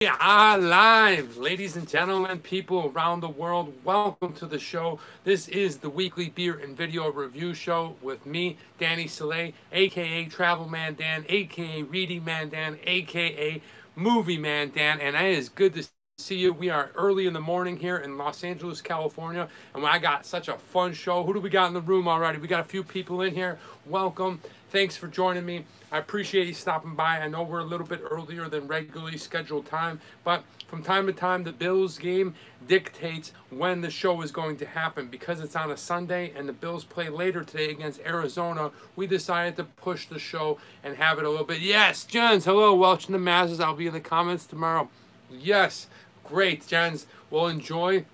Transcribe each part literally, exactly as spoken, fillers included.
We are live, ladies and gentlemen, people around the world. Welcome to the show. This is the weekly beer and video review show with me, Danny Salay, aka Travel Man Dan, aka Reading Man Dan, aka Movie Man Dan, and it is good to see you. We are early in the morning here in Los Angeles, California, and I got such a fun show. Who do we got in the room already? We got a few people in here. Welcome. Thanks for joining me. I appreciate you stopping by. I know we're a little bit earlier than regularly scheduled time, but from time to time, the Bills game dictates when the show is going to happen. Because it's on a Sunday and the Bills play later today against Arizona, we decided to push the show and have it a little bit. Yes, Jens, hello, Welch and the Masses. I'll be in the comments tomorrow. Yes, great, Jens. We'll enjoy.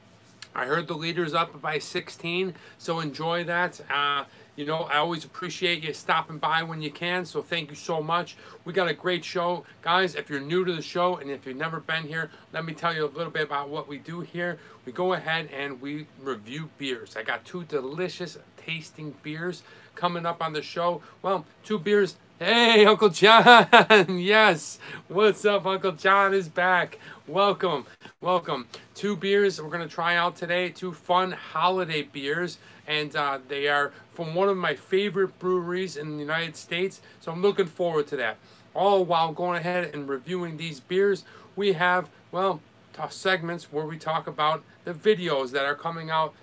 I heard the leader's up by sixteen, so enjoy that. Uh, You know, I always appreciate you stopping by when you can, so thank you so much. We got a great show. Guys, if you're new to the show and if you've never been here, let me tell you a little bit about what we do here. We go ahead and we review beers. I got two delicious tasting beers coming up on the show. Well, two beers. Hey, Uncle John. Yes. What's up? Uncle John is back. Welcome. Welcome. Two beers we're going to try out today. Two fun holiday beers. And uh, they are from one of my favorite breweries in the United States. So I'm looking forward to that. All while going ahead and reviewing these beers, we have, well, segments where we talk about the videos that are coming out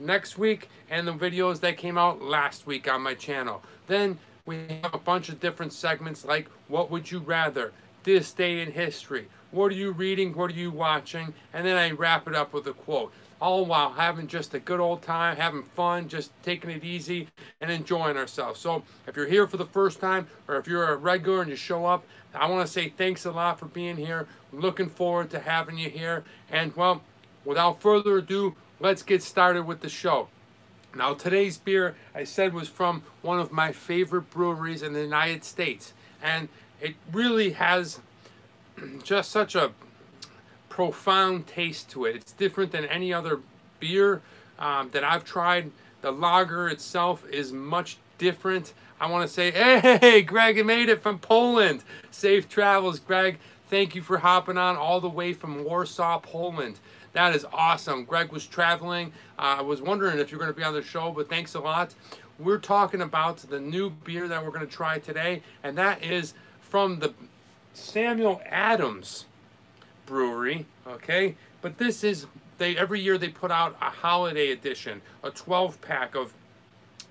next week and the videos that came out last week on my channel. Then we have a bunch of different segments like What Would You Rather, This Day in History, What Are You Reading, What Are You Watching, and then I wrap it up with a quote. All while having just a good old time, having fun, just taking it easy and enjoying ourselves. So if you're here for the first time or if you're a regular and you show up, I want to say thanks a lot for being here. I'm looking forward to having you here. And well, without further ado, let's get started with the show. Now today's beer, I said, was from one of my favorite breweries in the United States. And it really has just such a profound taste to it. It's different than any other beer um, that I've tried. The lager itself is much different. I want to say, hey, Greg made it from Poland. Safe travels, Greg. Thank you for hopping on all the way from Warsaw, Poland. That is awesome. Greg was traveling. Uh, I was wondering if you're going to be on the show, but thanks a lot. We're talking about the new beer that we're going to try today, and that is from the Samuel Adams Brewery, okay? But this is, they every year they put out a holiday edition, a twelve pack of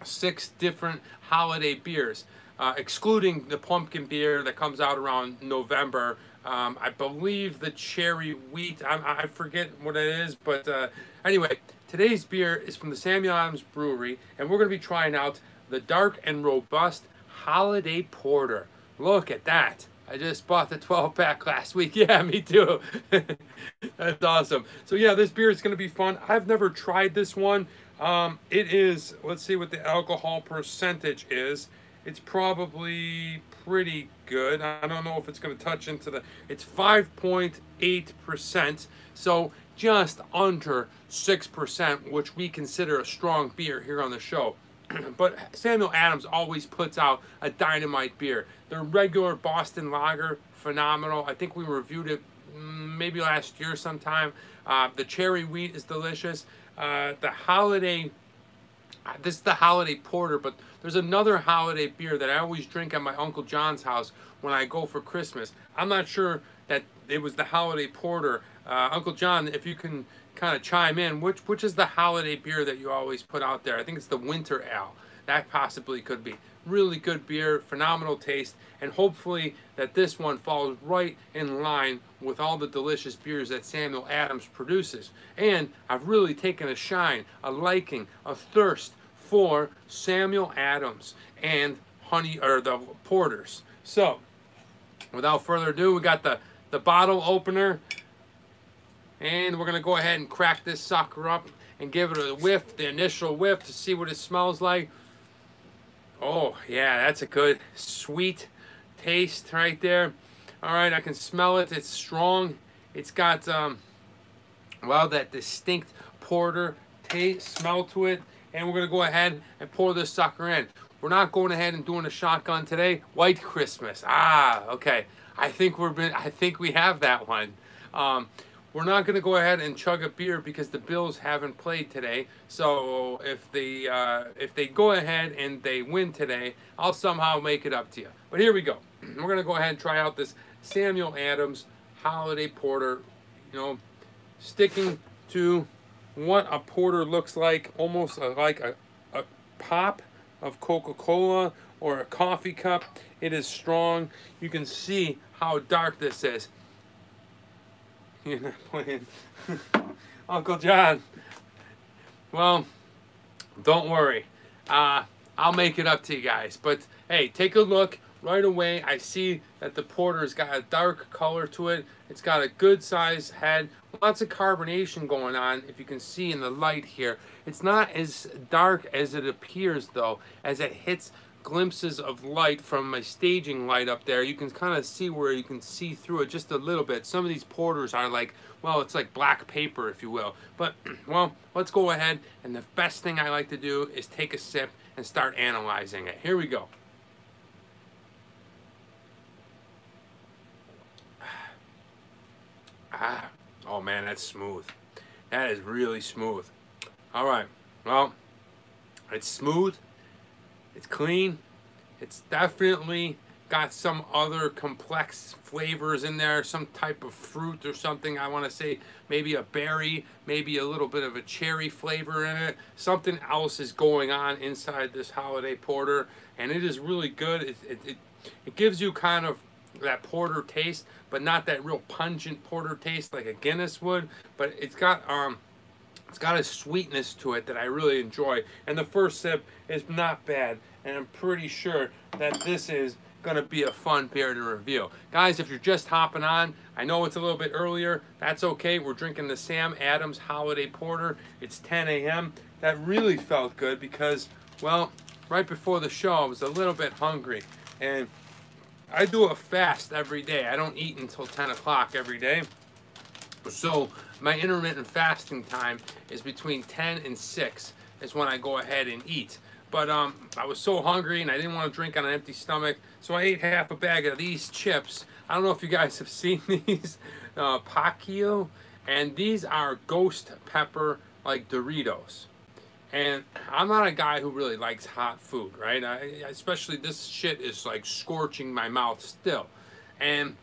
six different holiday beers, uh, excluding the pumpkin beer that comes out around November. Um, I believe the cherry wheat, I, I forget what it is, but uh, anyway, today's beer is from the Samuel Adams Brewery, and we're going to be trying out the Dark and Robust Holiday Porter. Look at that. I just bought the twelve pack last week. Yeah, me too. That's awesome. So yeah, this beer is going to be fun. I've never tried this one. Um, it is, let's see what the alcohol percentage is. It's probably pretty good. I don't know if it's going to touch into the, it's five point eight percent. So just under six percent, which we consider a strong beer here on the show. But Samuel Adams always puts out a dynamite beer. Their regular Boston lager, phenomenal. I think we reviewed it maybe last year sometime. Uh, the cherry wheat is delicious. Uh, the holiday, this is the holiday porter, but there's another holiday beer that I always drink at my Uncle John's house when I go for Christmas. I'm not sure that it was the holiday porter. Uh, Uncle John, if you can kind of chime in, which which is the holiday beer that you always put out there? I think it's the winter ale. That possibly could be. Really good beer, phenomenal taste, and hopefully that this one falls right in line with all the delicious beers that Samuel Adams produces. And I've really taken a shine, a liking, a thirst for Samuel Adams and honey or the porters. So without further ado, we got the the bottle opener. And we're going to go ahead and crack this sucker up and give it a whiff, the initial whiff, to see what it smells like. Oh, yeah, that's a good sweet taste right there. All right, I can smell it. It's strong. It's got, um, well, that distinct porter taste, smell to it. And we're going to go ahead and pour this sucker in. We're not going ahead and doing a shotgun today. White Christmas. Ah, okay. I think we're been, I think we have that one. Um, we're not going to go ahead and chug a beer because the Bills haven't played today. So if they, uh, if they go ahead and they win today, I'll somehow make it up to you. But here we go. We're going to go ahead and try out this Samuel Adams Holiday Porter. You know, sticking to what a porter looks like, almost a, like a, a pop of Coca-Cola or a coffee cup. It is strong. You can see how dark this is. You're not playing. Uncle John. Well, don't worry. Uh, I'll make it up to you guys. But, hey, take a look. Right away, I see that the porter's got a dark color to it. It's got a good size head. Lots of carbonation going on, if you can see in the light here. It's not as dark as it appears, though, as it hits glimpses of light from my staging light up there. You can kind of see where you can see through it just a little bit. Some of these porters are like, well, it's like black paper, if you will. But, well, let's go ahead. And the best thing I like to do is take a sip and start analyzing it. Here we go. Ah, oh man, that's smooth. That is really smooth. All right, well, it's smooth, it's clean, it's definitely got some other complex flavors in there, some type of fruit or something. I want to say maybe a berry, maybe a little bit of a cherry flavor in it. Something else is going on inside this holiday porter, and it is really good. It, it, it, it gives you kind of that porter taste, but not that real pungent porter taste like a Guinness would. But it's got um it's got a sweetness to it that I really enjoy, and the first sip is not bad, and I'm pretty sure that this is gonna be a fun beer to review. Guys, if you're just hopping on, I know it's a little bit earlier. That's okay. We're drinking the Sam Adams Holiday Porter. It's ten A M That really felt good because, well, right before the show I was a little bit hungry, and I do a fast every day. I don't eat until ten o'clock every day. So my intermittent fasting time is between ten and six is when I go ahead and eat. But um, I was so hungry and I didn't want to drink on an empty stomach. So I ate half a bag of these chips. I don't know if you guys have seen these, uh, Paqui. And these are ghost pepper like Doritos. And I'm not a guy who really likes hot food, right? I, especially this shit is like scorching my mouth still. And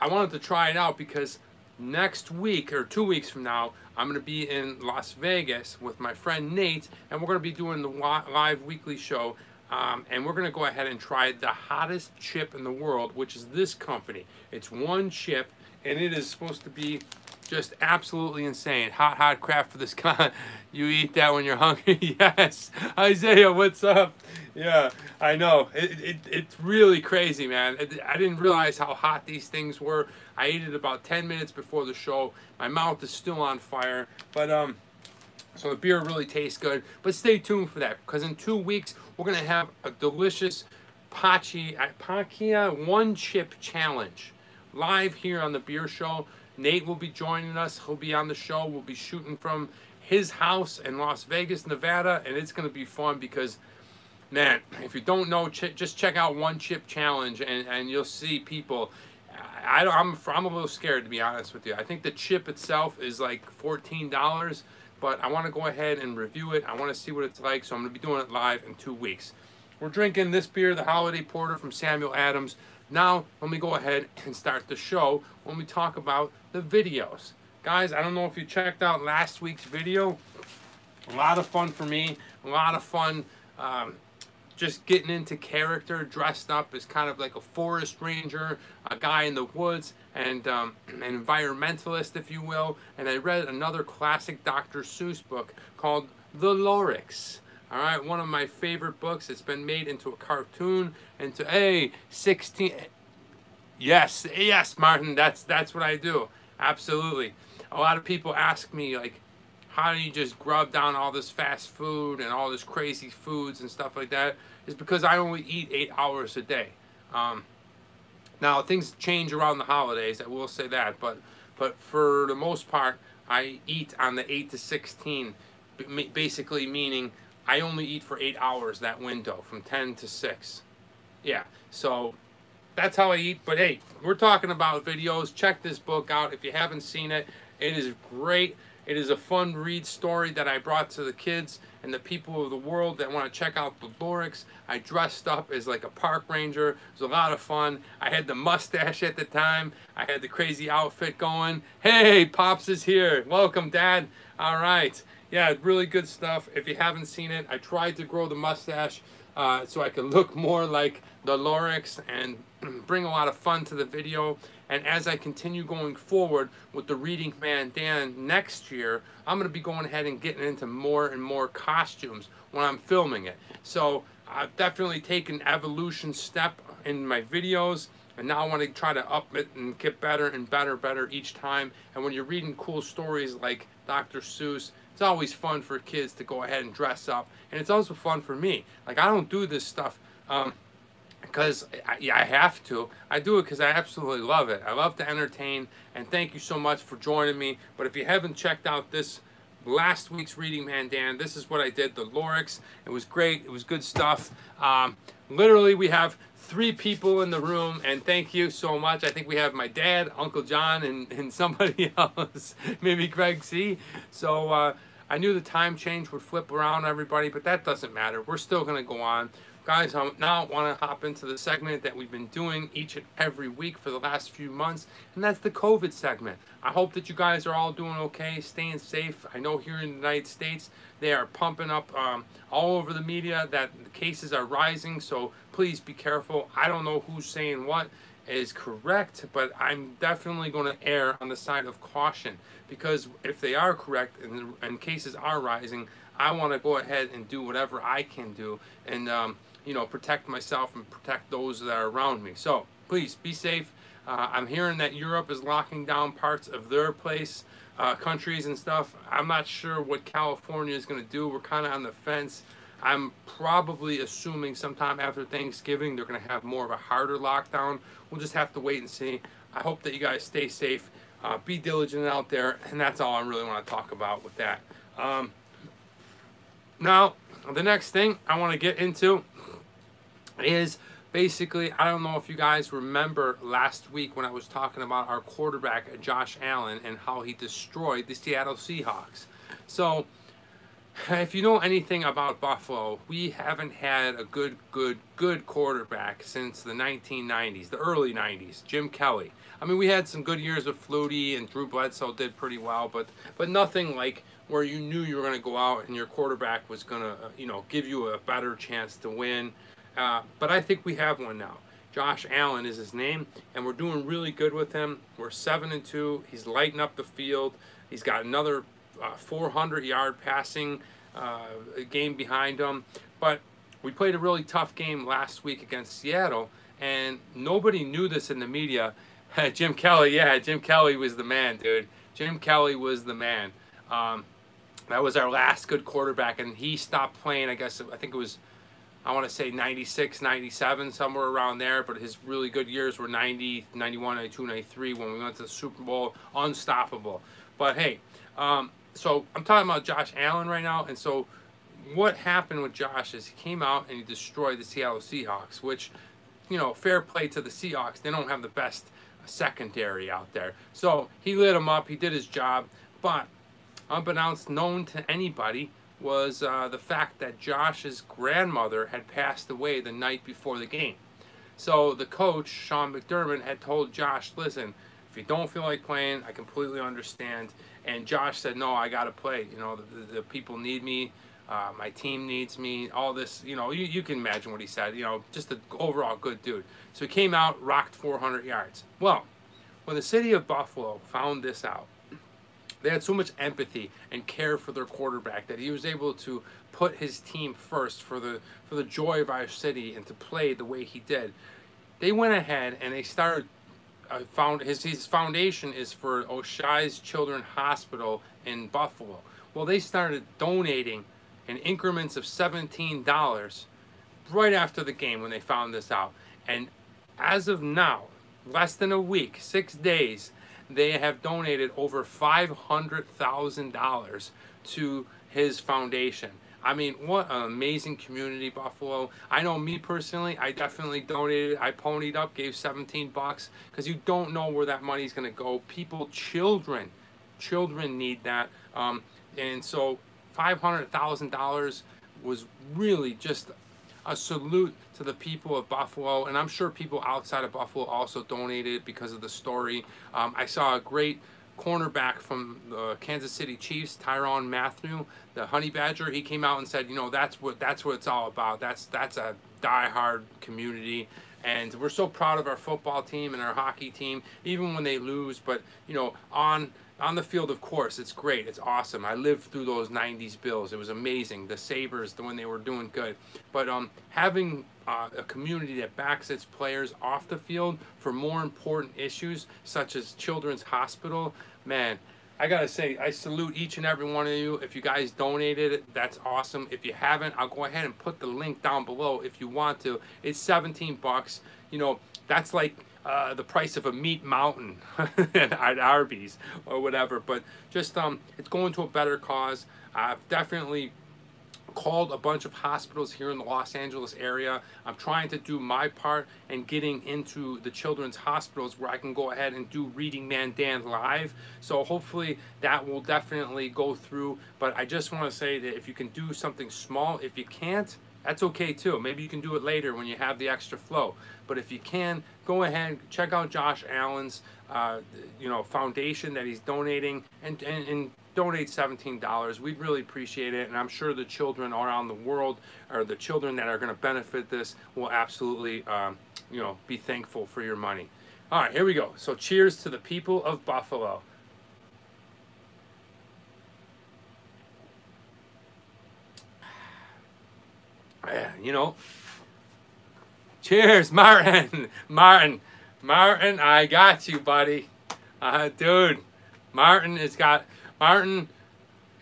I wanted to try it out because next week or two weeks from now, I'm gonna be in Las Vegas with my friend Nate, and we're gonna be doing the live weekly show. Um, and we're gonna go ahead and try the hottest chip in the world, which is this company. It's one chip, and it is supposed to be just absolutely insane. Hot, hot crap for this con. You eat that when you're hungry? Yes. Isaiah, what's up? Yeah, I know. It, it, it's really crazy, man. It, I didn't realize how hot these things were. I ate it about ten minutes before the show. My mouth is still on fire. But, um, so the beer really tastes good. But stay tuned for that, because in two weeks, we're going to have a delicious Paqui, Paqui One Chip Challenge live here on the Beer Show. Nate will be joining us. He'll be on the show. We'll be shooting from his house in Las Vegas, Nevada, and it's going to be fun because, man, if you don't know, ch just check out One Chip Challenge, and, and you'll see people. I, I'm, I'm a little scared, to be honest with you. I think the chip itself is like fourteen dollars, but I want to go ahead and review it. I want to see what it's like, so I'm going to be doing it live in two weeks. We're drinking this beer, the Holiday Porter from Samuel Adams. Now, let me go ahead and start the show when we talk about the videos. Guys, I don't know if you checked out last week's video. A lot of fun for me. A lot of fun um, just getting into character, dressed up as kind of like a forest ranger, a guy in the woods, and um, an environmentalist, if you will. And I read another classic Doctor Seuss book called The Lorax. All right, one of my favorite books. It's been made into a cartoon, into a sixteen. Yes, yes, Martin. That's that's what I do. Absolutely. A lot of people ask me, like, how do you just grub down all this fast food and all this crazy foods and stuff like that? It's because I only eat eight hours a day. Um, now things change around the holidays. I will say that, but but for the most part, I eat on the eight to sixteen, basically meaning I only eat for eight hours, that window, from ten to six. Yeah, so that's how I eat. But hey, we're talking about videos. Check this book out if you haven't seen it. It is great. It is a fun read story that I brought to the kids and the people of the world that want to check out The Lorax. I dressed up as like a park ranger. It was a lot of fun. I had the mustache at the time. I had the crazy outfit going. Hey, Pops is here. Welcome, Dad. All right. Yeah, really good stuff. If you haven't seen it, I tried to grow the mustache uh, so I could look more like The Lorax and bring a lot of fun to the video. And as I continue going forward with the Reading Man Dan next year, I'm going to be going ahead and getting into more and more costumes when I'm filming it. So I've definitely taken an evolution step in my videos, and now I want to try to up it and get better and better, better each time. And when you're reading cool stories like Doctor Seuss, it's always fun for kids to go ahead and dress up. And it's also fun for me. Like, I don't do this stuff um, because I, yeah, I have to. I do it because I absolutely love it. I love to entertain, and thank you so much for joining me. But if you haven't checked out this last week's Reading Man Dan, this is what I did, The Lorax. It was great. It was good stuff. Um, literally, we have three people in the room, and thank you so much. I think we have my dad, Uncle John, and, and somebody else, maybe Greg C. So uh, I knew the time change would flip around everybody, but that doesn't matter. We're still going to go on. Guys, I now want to hop into the segment that we've been doing each and every week for the last few months, and that's the COVID segment. I hope that you guys are all doing okay, staying safe. I know here in the United States, they are pumping up um, all over the media that the cases are rising, so please be careful. I don't know who's saying what is correct, but I'm definitely going to err on the side of caution, because if they are correct and, and cases are rising, I want to go ahead and do whatever I can do and um, you know, protect myself and protect those that are around me. So please be safe. Uh, I'm hearing that Europe is locking down parts of their place, uh, countries and stuff. I'm not sure what California is going to do. We're kind of on the fence. I'm probably assuming sometime after Thanksgiving, they're going to have more of a harder lockdown. We'll just have to wait and see. I hope that you guys stay safe, uh, be diligent out there. And that's all I really want to talk about with that. Um, now, the next thing I want to get into is basically, I don't know if you guys remember last week when I was talking about our quarterback, Josh Allen, and how he destroyed the Seattle Seahawks. So if you know anything about Buffalo, we haven't had a good, good, good quarterback since the nineteen nineties, the early nineties, Jim Kelly. I mean, we had some good years with Flutie, and Drew Bledsoe did pretty well, but, but nothing like where you knew you were going to go out and your quarterback was going to, you know, give you a better chance to win. Uh, but I think we have one now. Josh Allen is his name, and we're doing really good with him. We're seven and two. He's lighting up the field. He's got another four hundred yard uh, passing uh, game behind him. But we played a really tough game last week against Seattle, and nobody knew this in the media. Jim Kelly, yeah, Jim Kelly was the man, dude. Jim Kelly was the man. Um, that was our last good quarterback, and he stopped playing, I guess, I think it was... I want to say ninety-six, ninety-seven, somewhere around there, but his really good years were ninety, ninety-one, ninety-two, ninety-three when we went to the Super Bowl, unstoppable. But hey, um, so I'm talking about Josh Allen right now, and so what happened with Josh is he came out and he destroyed the Seattle Seahawks, which, you know, fair play to the Seahawks. They don't have the best secondary out there. So he lit him up, he did his job, but unbeknownst known to anybody, was uh, the fact that Josh's grandmother had passed away the night before the game. So the coach, Sean McDermott, had told Josh, listen, if you don't feel like playing, I completely understand. And Josh said, no, I got to play. You know, the, the people need me. Uh, my team needs me. All this, you know, you, you can imagine what he said. You know, just an overall good dude. So he came out, rocked four hundred yards. Well, when the city of Buffalo found this out, they had so much empathy and care for their quarterback that he was able to put his team first for the for the joy of our city and to play the way he did. They went ahead and they started uh, found his his foundation is for Oshai's Children's Hospital in Buffalo. Well, they started donating in increments of seventeen dollars right after the game when they found this out. And as of now, less than a week, six days. They have donated over five hundred thousand dollars to his foundation. I mean, what an amazing community, Buffalo. I know me personally, I definitely donated. I ponied up, gave seventeen bucks, because you don't know where that money's going to go. People, children, children need that. Um, and so five hundred thousand dollars was really just a salute to the people of Buffalo, and I'm sure people outside of Buffalo also donated because of the story. Um, I saw a great cornerback from the Kansas City Chiefs, Tyrann Mathieu, the Honey Badger. He came out and said, you know, that's what that's what it's all about. That's that's a diehard community, and we're so proud of our football team and our hockey team, even when they lose. But you know, on on the field, of course, it's great. It's awesome. I lived through those nineties Bills. It was amazing. The Sabres, the when they were doing good. But um, having uh, a community that backs its players off the field for more important issues, such as Children's Hospital, man, I gotta say, I salute each and every one of you. If you guys donated, that's awesome. If you haven't, I'll go ahead and put the link down below if you want to. It's seventeen bucks. You know, that's like Uh, the price of a meat mountain at Arby's or whatever, but just um, it's going to a better cause. I've definitely called a bunch of hospitals here in the Los Angeles area. I'm trying to do my part and getting into the children's hospitals where I can go ahead and do Reading Man Dan live. So hopefully that will definitely go through, but I just want to say that if you can do something small, if you can't, that's okay too. Maybe you can do it later when you have the extra flow. But if you can, go ahead, check out Josh Allen's uh, you know, foundation that he's donating, and, and, and donate seventeen dollars. We'd really appreciate it, and I'm sure the children around the world, or the children that are gonna benefit this, will absolutely um, you know, be thankful for your money. All right, here we go. So cheers to the people of Buffalo. You know, cheers, Martin, Martin, Martin, I got you, buddy. Uh, dude, Martin has got, Martin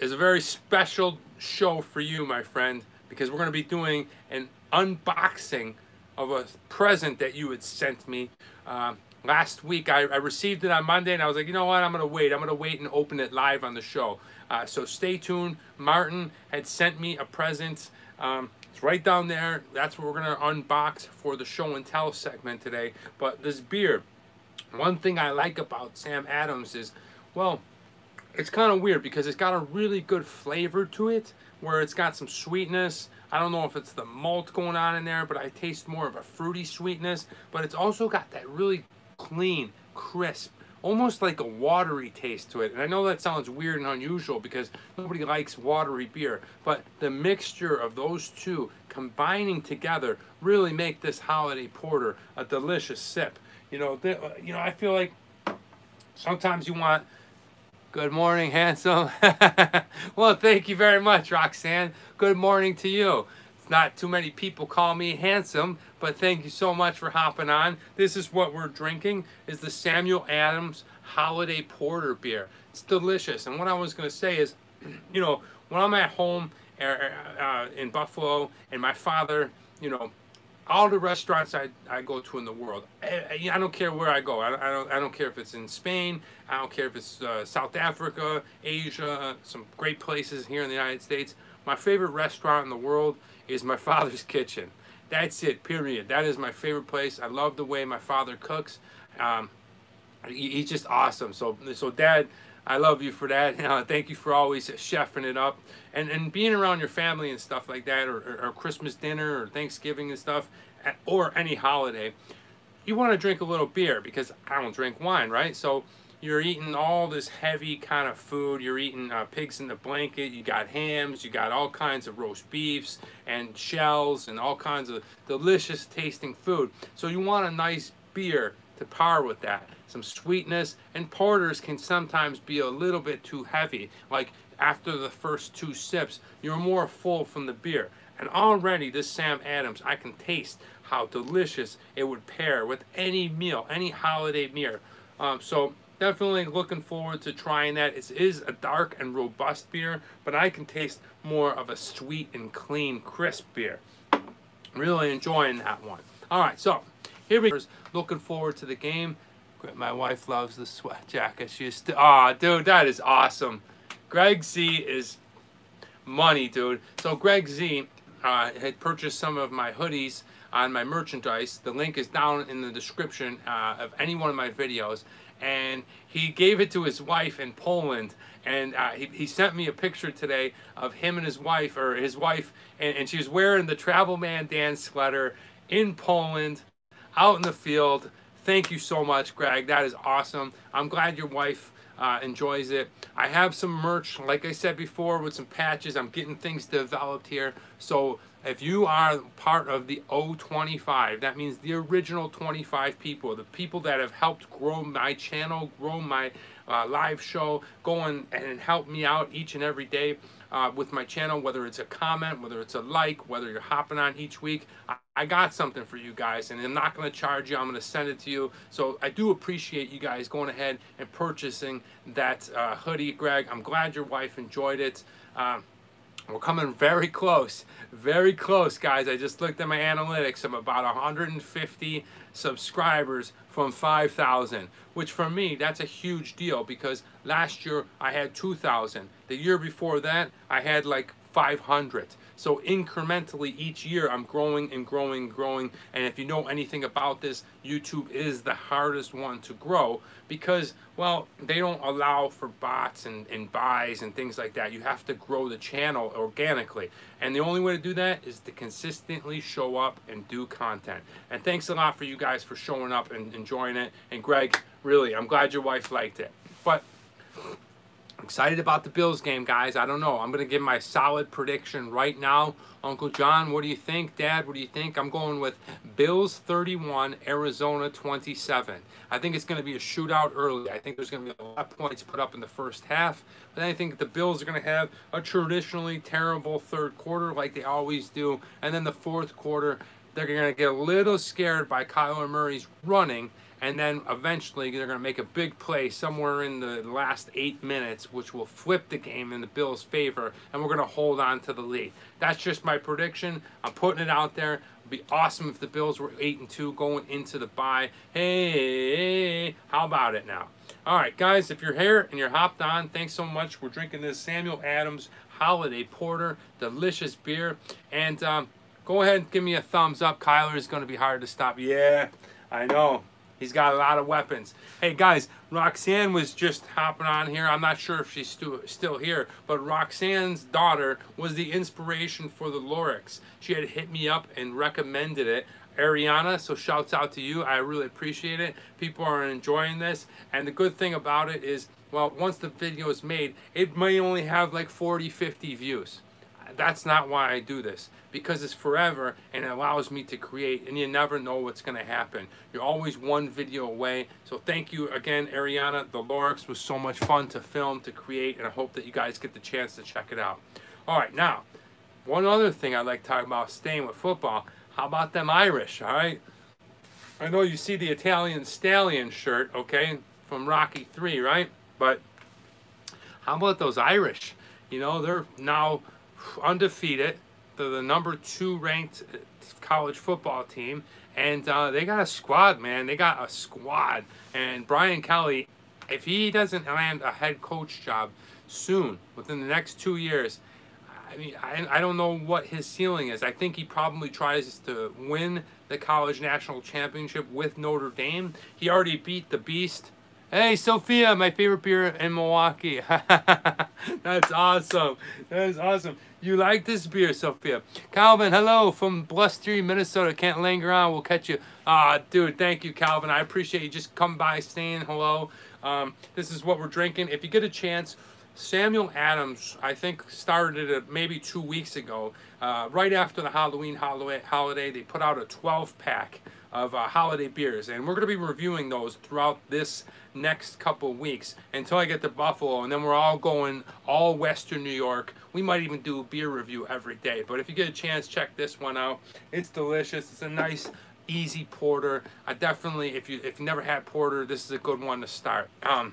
is a very special show for you, my friend, because we're going to be doing an unboxing of a present that you had sent me. Uh, last week, I, I received it on Monday, and I was like, you know what, I'm going to wait. I'm going to wait and open it live on the show. Uh, so stay tuned. Martin had sent me a present. Um, It's right down there. That's what we're going to unbox for the show and tell segment today. But this beer, one thing I like about Sam Adams is, well, it's kind of weird because it's got a really good flavor to it, where it's got some sweetness. I don't know if it's the malt going on in there, but I taste more of a fruity sweetness. But it's also got that really clean, crisp, almost like a watery taste to it. And I know that sounds weird and unusual because nobody likes watery beer, but the mixture of those two combining together really make this holiday porter a delicious sip. You know, th you know, I feel like sometimes you want, good morning, handsome. Well, thank you very much, Roxanne. Good morning to you. Not too many people call me handsome, but thank you so much for hopping on. This is what we're drinking, is the Samuel Adams Holiday Porter beer. It's delicious. And what I was going to say is, you know, when I'm at home uh, in Buffalo, and my father, you know, all the restaurants I, I go to in the world, I, I don't care where I go. I don't, I, don't, I don't care if it's in Spain. I don't care if it's uh, South Africa, Asia, some great places here in the United States. My favorite restaurant in the world is my father's kitchen. That's it, period. That is my favorite place. I love the way my father cooks. Um, he, he's just awesome. So, so Dad, I love you for that. Uh, thank you for always chefing it up. And, and being around your family and stuff like that, or, or, or Christmas dinner, or Thanksgiving and stuff, or any holiday, you want to drink a little beer because I don't drink wine, right? So you're eating all this heavy kind of food. You're eating uh, pigs in the blanket. You got hams. You got all kinds of roast beefs and shells and all kinds of delicious tasting food. So you want a nice beer to par with that. Some sweetness. And porters can sometimes be a little bit too heavy. Like after the first two sips, you're more full from the beer. And already this Sam Adams, I can taste how delicious it would pair with any meal, any holiday meal. Um, so definitely looking forward to trying that. It is a dark and robust beer, but I can taste more of a sweet and clean, crisp beer. Really enjoying that one. All right, so here we go. Looking forward to the game. My wife loves the sweat jacket. She's still, oh, dude, that is awesome. Greg C is money, dude. So Greg Z uh, had purchased some of my hoodies on my merchandise. The link is down in the description uh, of any one of my videos. And he gave it to his wife in Poland. And uh, he, he sent me a picture today of him and his wife, or his wife, and, and she was wearing the Travel Man Dan sweater in Poland, out in the field. Thank you so much, Greg. That is awesome. I'm glad your wife uh, enjoys it. I have some merch, like I said before, with some patches. I'm getting things developed here. So if you are part of the O twenty-five, that means the original twenty-five people, the people that have helped grow my channel, grow my uh, live show, go in and help me out each and every day uh, with my channel, whether it's a comment, whether it's a like, whether you're hopping on each week. I, I got something for you guys, and I'm not going to charge you. I'm going to send it to you. So I do appreciate you guys going ahead and purchasing that uh, hoodie, Greg. I'm glad your wife enjoyed it. Uh, We're coming very close, very close, guys. I just looked at my analytics. I'm about one hundred fifty subscribers from five thousand, which for me, that's a huge deal, because last year I had two thousand. The year before that, I had like five hundred. So incrementally each year, I'm growing and growing, growing. And if you know anything about this, YouTube is the hardest one to grow because, well, they don't allow for bots and, and buys and things like that. You have to grow the channel organically. And the only way to do that is to consistently show up and do content. And thanks a lot for you guys for showing up and enjoying it. And Greg, really, I'm glad your wife liked it. But excited about the Bills game, guys. I don't know. I'm going to give my solid prediction right now. Uncle John, what do you think? Dad, what do you think? I'm going with Bills thirty-one, Arizona twenty-seven. I think it's going to be a shootout early. I think there's going to be a lot of points put up in the first half. But then I think the Bills are going to have a traditionally terrible third quarter like they always do. And then the fourth quarter, they're going to get a little scared by Kyler Murray's running. And then eventually they're going to make a big play somewhere in the last eight minutes, which will flip the game in the Bills' favor, and we're going to hold on to the lead. That's just my prediction. I'm putting it out there. It'd be awesome if the Bills were eight and two going into the bye. Hey, how about it now? All right, guys, if you're here and you're hopped on, thanks so much. We're drinking this Samuel Adams Holiday Porter, delicious beer. And um, go ahead and give me a thumbs up. Kyler is going to be hard to stop. Yeah, I know. He's got a lot of weapons. Hey, guys, Roxanne was just hopping on here. I'm not sure if she's st still here, but Roxanne's daughter was the inspiration for The Lorax. She had hit me up and recommended it. Ariana, so shouts out to you. I really appreciate it. People are enjoying this. And the good thing about it is, well, once the video is made, it may only have like forty, fifty views. That's not why I do this, because it's forever and it allows me to create, and you never know what's going to happen. You're always one video away. So thank you again, Ariana. The Lorax was so much fun to film, to create, and I hope that you guys get the chance to check it out. All right, now, one other thing I like to talk about, staying with football. How about them Irish, all right? I know you see the Italian Stallion shirt, okay, from Rocky three, right? But how about those Irish? You know, they're now undefeated. They're the number two ranked college football team, and uh, they got a squad, man. They got a squad. And Brian Kelly, if he doesn't land a head coach job soon, within the next two years, I mean, I, I don't know what his ceiling is. I think he probably tries to win the college national championship with Notre Dame. He already beat the Beast. Hey, Sophia, my favorite beer in Milwaukee. That's awesome. That is awesome. You like this beer, Sophia. Calvin, hello from blustery Minnesota. Can't linger on. We'll catch you. Ah, dude, thank you, Calvin. I appreciate you just come by saying hello. Um, this is what we're drinking. If you get a chance, Samuel Adams, I think, started it maybe two weeks ago. Uh, right after the Halloween holiday, they put out a twelve pack. Of uh, holiday beers, and we're going to be reviewing those throughout this next couple weeks until I get to Buffalo, and then we're all going all Western New York. We might even do a beer review every day, but if you get a chance, check this one out. It's delicious. It's a nice, easy porter. I definitely, if you if you never had porter, this is a good one to start. Um,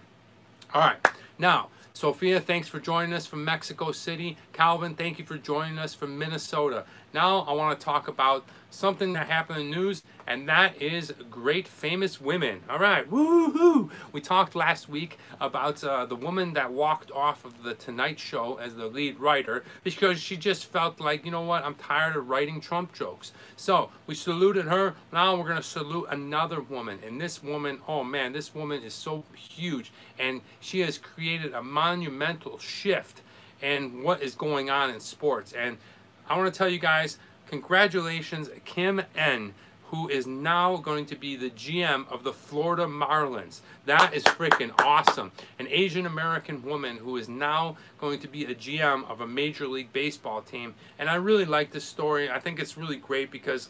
all right, now. Sophia, thanks for joining us from Mexico City. Calvin, thank you for joining us from Minnesota. Now I want to talk about something that happened in the news and that is Great Famous Women. All right, woo-hoo! We talked last week about uh, the woman that walked off of The Tonight Show as the lead writer because she just felt like, you know what, I'm tired of writing Trump jokes. So we saluted her. Now we're gonna salute another woman, and this woman, oh man, this woman is so huge, and she has created a monumental shift in what is going on in sports. And I want to tell you guys, congratulations, Kim N, who is now going to be the G M of the Florida Marlins. That is freaking awesome. An Asian American woman who is now going to be a G M of a Major League Baseball team. And I really like this story. I think it's really great because,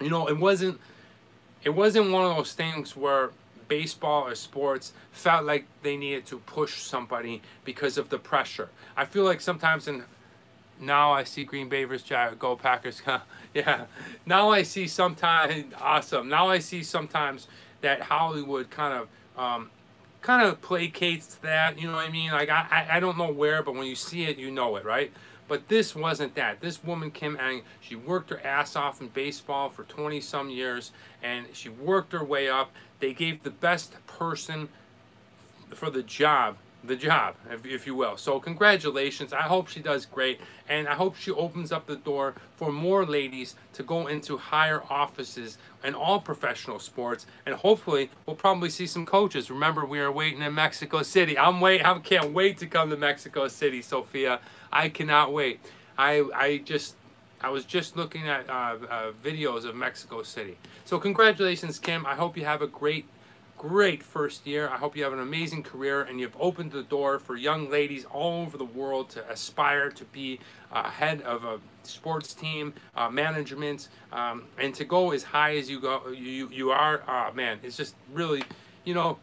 you know, it wasn't, it wasn't one of those things where baseball or sports felt like they needed to push somebody because of the pressure. I feel like sometimes in now I see Green Bay versus Go Packers. Yeah. Now I see sometimes awesome. Now I see sometimes that Hollywood kind of um, kind of placates that. You know what I mean? Like I I don't know where, but when you see it, you know it, right? But this wasn't that. This woman, Kim N, she worked her ass off in baseball for twenty some years, and she worked her way up. They gave the best person for the job, the job, if, if you will. So congratulations. I hope she does great, and I hope she opens up the door for more ladies to go into higher offices in all professional sports, and hopefully we'll probably see some coaches. Remember, we are waiting in Mexico City. I'm wait. I can't wait to come to Mexico City, Sophia. I cannot wait. I, I just... I was just looking at uh, uh, videos of Mexico City. So congratulations, Kim. I hope you have a great, great first year. I hope you have an amazing career, and you've opened the door for young ladies all over the world to aspire to be uh, head of a sports team, uh, management, um, and to go as high as you go. You, you are, uh, man, it's just really, you know,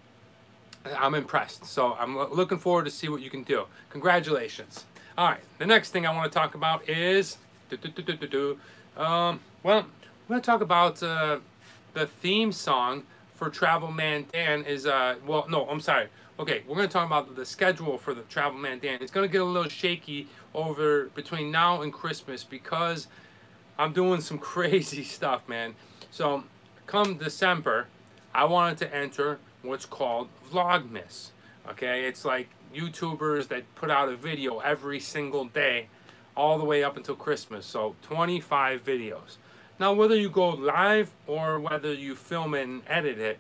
I'm impressed. So I'm looking forward to see what you can do. Congratulations. All right, the next thing I want to talk about is... Do, do, do, do, do, do. Um, well, we're going to talk about uh, the theme song for Travel Man Dan is, uh, well, no, I'm sorry. Okay, we're going to talk about the schedule for the Travel Man Dan. It's going to get a little shaky over between now and Christmas because I'm doing some crazy stuff, man. So come December, I wanted to enter what's called Vlogmas. Okay, it's like YouTubers that put out a video every single day, all the way up until Christmas. So twenty-five videos. Now whether you go live or whether you film it and edit it,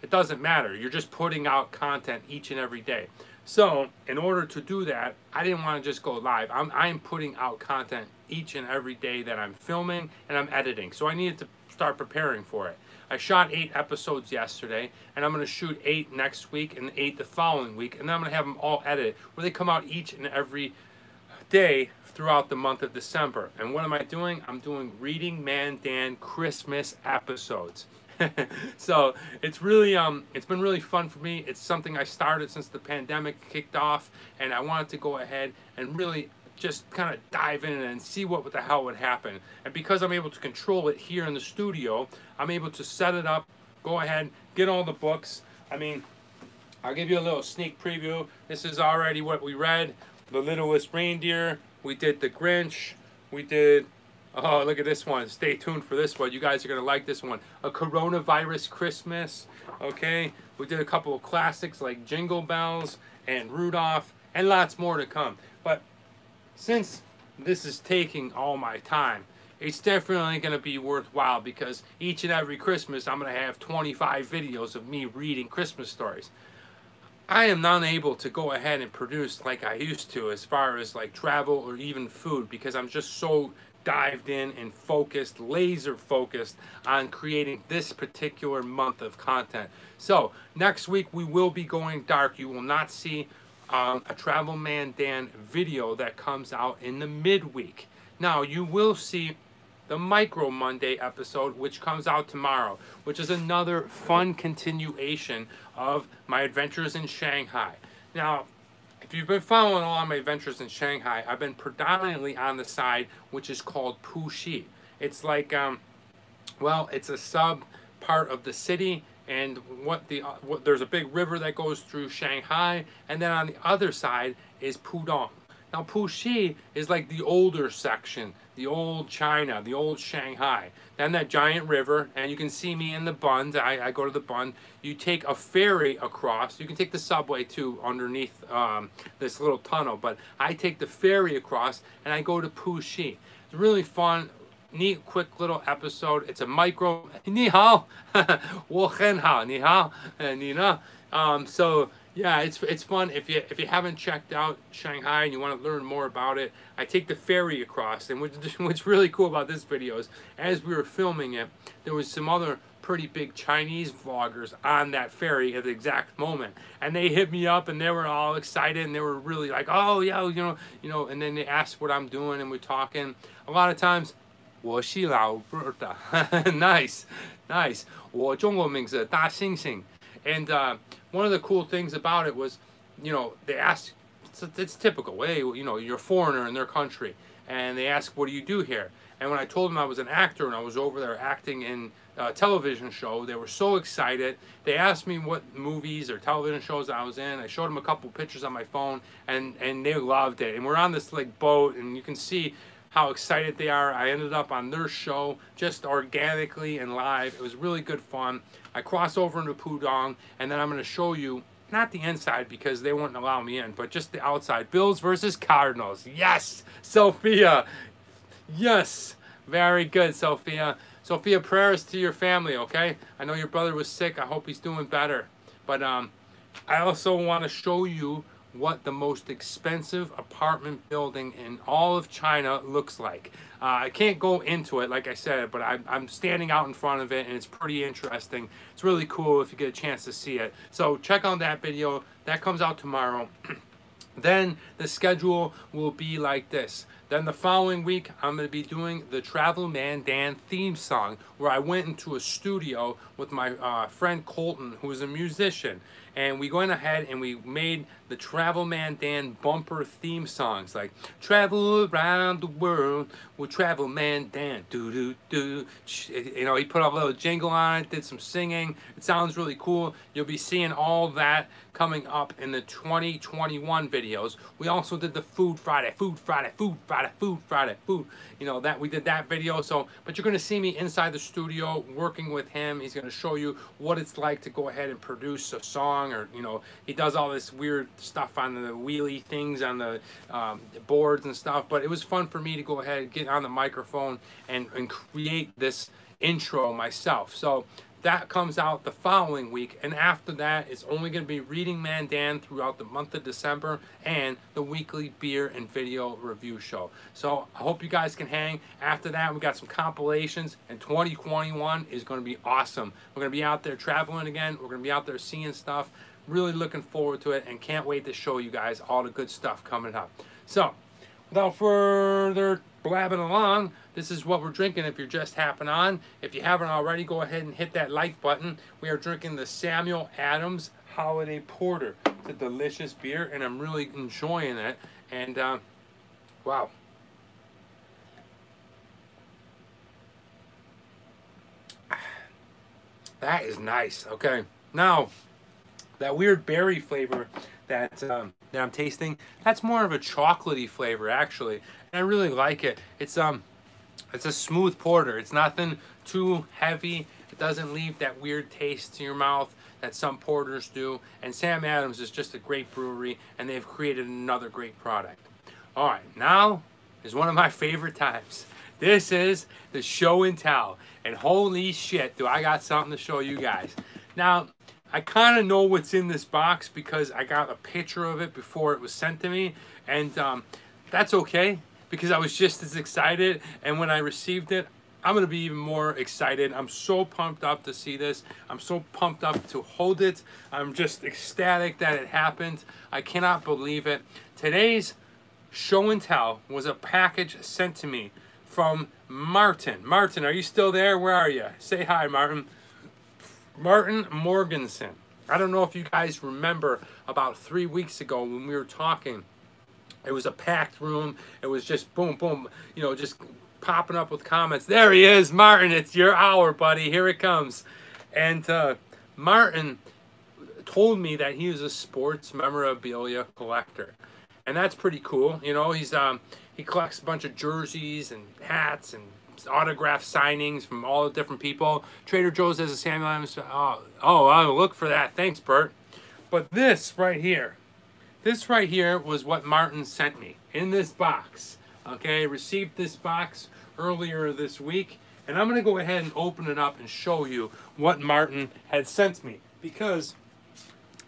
it doesn't matter. You're just putting out content each and every day. So in order to do that, I didn't want to just go live. I'm, I'm putting out content each and every day that I'm filming and I'm editing. So I needed to start preparing for it. I shot eight episodes yesterday, and I'm going to shoot eight next week and eight the following week. And then I'm going to have them all edited where they come out each and every day throughout the month of December. And what am I doing? I'm doing Reading Man Dan Christmas episodes. So it's really um it's been really fun for me. It's something I started since the pandemic kicked off, and I wanted to go ahead and really just kind of dive in and see what the hell would happen. And because I'm able to control it here in the studio, I'm able to set it up, go ahead, get all the books. I mean, I'll give you a little sneak preview. This is already what we read. The Littlest Reindeer, we did The Grinch, we did, oh, look at this one. Stay tuned for this one. You guys are going to like this one. A Coronavirus Christmas, okay? We did a couple of classics like Jingle Bells and Rudolph, and lots more to come. But since this is taking all my time, it's definitely going to be worthwhile, because each and every Christmas I'm going to have twenty-five videos of me reading Christmas stories. I am not able to go ahead and produce like I used to as far as like travel or even food, because I'm just so dived in and focused, laser focused on creating this particular month of content. So next week we will be going dark. You will not see um, a Travel Man Dan video that comes out in the midweek. Now you will see the Micro Monday episode, which comes out tomorrow, which is another fun continuation of my adventures in Shanghai. Now, if you've been following all my adventures in Shanghai, I've been predominantly on the side, which is called Puxi. It's like, um, well, it's a sub part of the city, and what the uh, what, there's a big river that goes through Shanghai, and then on the other side is Pudong. Now Puxi is like the older section, the old China, the old Shanghai. Then that giant river, and you can see me in the Bund. I, I go to the Bund. You take a ferry across. You can take the subway too underneath um, this little tunnel, but I take the ferry across and I go to Puxi. It's really fun, neat, quick little episode. It's a micro. Ni hao, wo chen hao, ni hao, ni na. Um, so. Yeah, it's it's fun. If you if you haven't checked out Shanghai and you want to learn more about it, I take the ferry across. And what's, what's really cool about this video is, as we were filming it, there was some other pretty big Chinese vloggers on that ferry at the exact moment, and they hit me up and they were all excited and they were really like, oh yeah, you know, you know. And then they asked what I'm doing and we're talking. A lot of times, 我是老伯的 nice, nice. 我中国名字大猩猩. And uh, one of the cool things about it was, you know, they asked, it's, it's typical, hey, you know, you're a foreigner in their country, and they asked, what do you do here? And when I told them I was an actor and I was over there acting in a television show, they were so excited. They asked me what movies or television shows I was in. I showed them a couple pictures on my phone, and, and they loved it. And we're on this, like, boat, and you can see how excited they are. I ended up on their show just organically and live. It was really good fun. I cross over into Pudong, and then I'm going to show you, not the inside because they wouldn't allow me in, but just the outside. Bills versus Cardinals. Yes, Sophia. Yes. Very good, Sophia. Sophia, prayers to your family, okay? I know your brother was sick. I hope he's doing better. But um, I also want to show you what the most expensive apartment building in all of China looks like. Uh, I can't go into it, like I said, but I'm, I'm standing out in front of it, and it's pretty interesting. It's really cool if you get a chance to see it. So check out that video. That comes out tomorrow. Then the schedule will be like this. Then the following week, I'm going to be doing the Travel Man Dan theme song, where I went into a studio with my uh, friend Colton, who is a musician. And we went ahead and we made the Travel Man Dan bumper theme songs, like travel around the world with Travel Man Dan. Do do do. You know, he put a little jingle on it, did some singing. It sounds really cool. You'll be seeing all that coming up in the twenty twenty-one videos. We also did the Food Friday, Food Friday, Food Friday, Food Friday, Food. You know, that we did that video. So, but you're gonna see me inside the studio working with him. He's gonna show you what it's like to go ahead and produce a song. Or, you know, he does all this weird stuff on the wheelie things on the um, boards and stuff. But it was fun for me to go ahead and get on the microphone and, and create this intro myself. So that comes out the following week. And after that, it's only going to be Reading Man Dan throughout the month of December and the weekly beer and video review show. So I hope you guys can hang. After that, we got some compilations, and twenty twenty-one is going to be awesome. We're going to be out there traveling again. We're going to be out there seeing stuff. Really looking forward to it, and can't wait to show you guys all the good stuff coming up. So without further blabbing along, this is what we're drinking if you're just hopping on. If you haven't already, go ahead and hit that like button. We are drinking the Samuel Adams Holiday Porter. It's a delicious beer, and I'm really enjoying it. And, uh, wow. That is nice. Okay. Now, that weird berry flavor that um, that I'm tasting, that's more of a chocolatey flavor, actually. And I really like it. It's um, it's a smooth porter. It's nothing too heavy. It doesn't leave that weird taste to your mouth that some porters do. And Sam Adams is just a great brewery, and they've created another great product. All right, now is one of my favorite times. This is the show and tell. And holy shit, do I got something to show you guys. Now, I kind of know what's in this box because I got a picture of it before it was sent to me, and um, that's okay because I was just as excited, and when I received it, I'm going to be even more excited. I'm so pumped up to see this. I'm so pumped up to hold it. I'm just ecstatic that it happened. I cannot believe it. Today's show and tell was a package sent to me from Martin. Martin, are you still there? Where are you? Say hi, Martin. Martin Morganson. I don't know if you guys remember about three weeks ago when we were talking. It was a packed room. It was just boom, boom, you know, just popping up with comments. There he is, Martin. It's your hour, buddy. Here it comes. And uh, Martin told me that he was a sports memorabilia collector. and that's pretty cool. You know, he's um, he collects a bunch of jerseys and hats and autograph signings from all the different people. Trader Joe's has a Samuel Adams. Oh, oh, I'll look for that. Thanks, Bert. But this right here, this right here was what Martin sent me in this box. Okay, I received this box earlier this week, and I'm going to go ahead and open it up and show you what Martin had sent me, because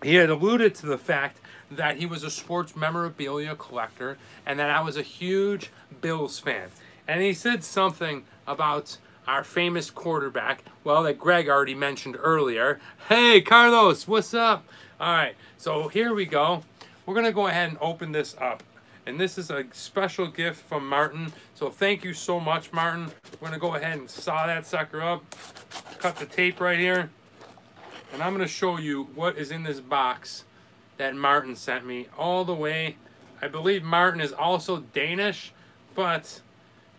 he had alluded to the fact that he was a sports memorabilia collector and that I was a huge Bills fan. And he said something about our famous quarterback, well, that Greg already mentioned earlier. Hey, Carlos, what's up? All right, so here we go. We're going to go ahead and open this up. And this is a special gift from Martin. So thank you so much, Martin. We're going to go ahead and saw that sucker up, cut the tape right here. And I'm going to show you what is in this box that Martin sent me all the way. I believe Martin is also Danish, but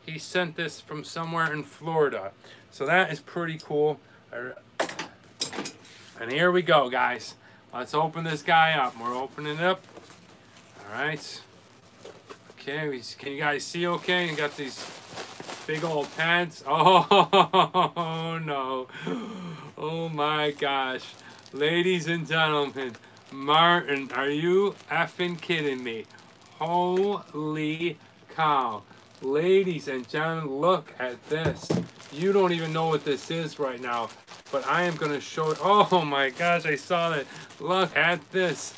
he sent this from somewhere in Florida. So that is pretty cool. And here we go, guys. Let's open this guy up. We're opening it up. All right. Okay, we, can you guys see okay? You got these big old pads. Oh, no. Oh, my gosh. Ladies and gentlemen, Martin, are you effing kidding me? Holy cow. Ladies and gentlemen, look at this. You don't even know what this is right now, but I am going to show it. Oh my gosh, I saw that. Look at this.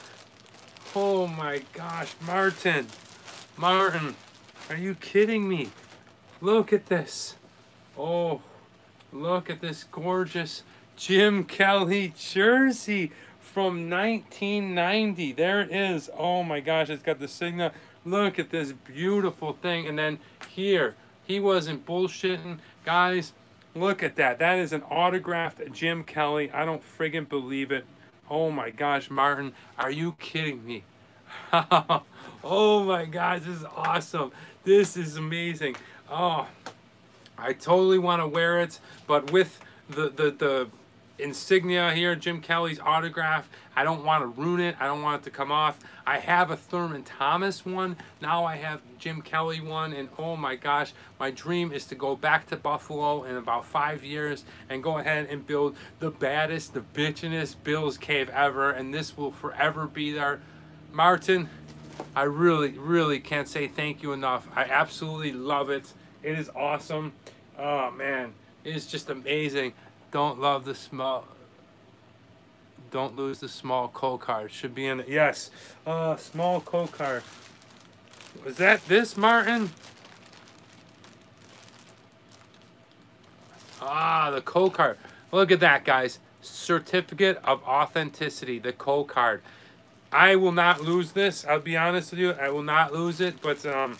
Oh my gosh, Martin. Martin, are you kidding me? Look at this. Oh, look at this gorgeous Jim Kelly jersey from nineteen ninety. There it is. Oh my gosh, it's got the signature. Look at this beautiful thing. And then here, he wasn't bullshitting. Guys, look at that. That is an autographed Jim Kelly. I don't friggin' believe it. Oh my gosh, Martin, are you kidding me? Oh my gosh, this is awesome. This is amazing. Oh, I totally want to wear it, but with the, the, the insignia here, Jim Kelly's autograph, I don't want to ruin it. I don't want it to come off. I have a Thurman Thomas one. Now I have Jim Kelly one. And oh my gosh, my dream is to go back to Buffalo in about five years and go ahead and build the baddest, the bitchinest Bills cave ever. And this will forever be there. Martin, I really, really can't say thank you enough. I absolutely love it. It is awesome. Oh man, it is just amazing. Don't love the small, don't lose the small cold card. Should be in it. Yes, uh, small cold card. Was that this, Martin? Ah, the cold card. Look at that, guys. Certificate of authenticity, the cold card. I will not lose this. I'll be honest with you. I will not lose it, but um,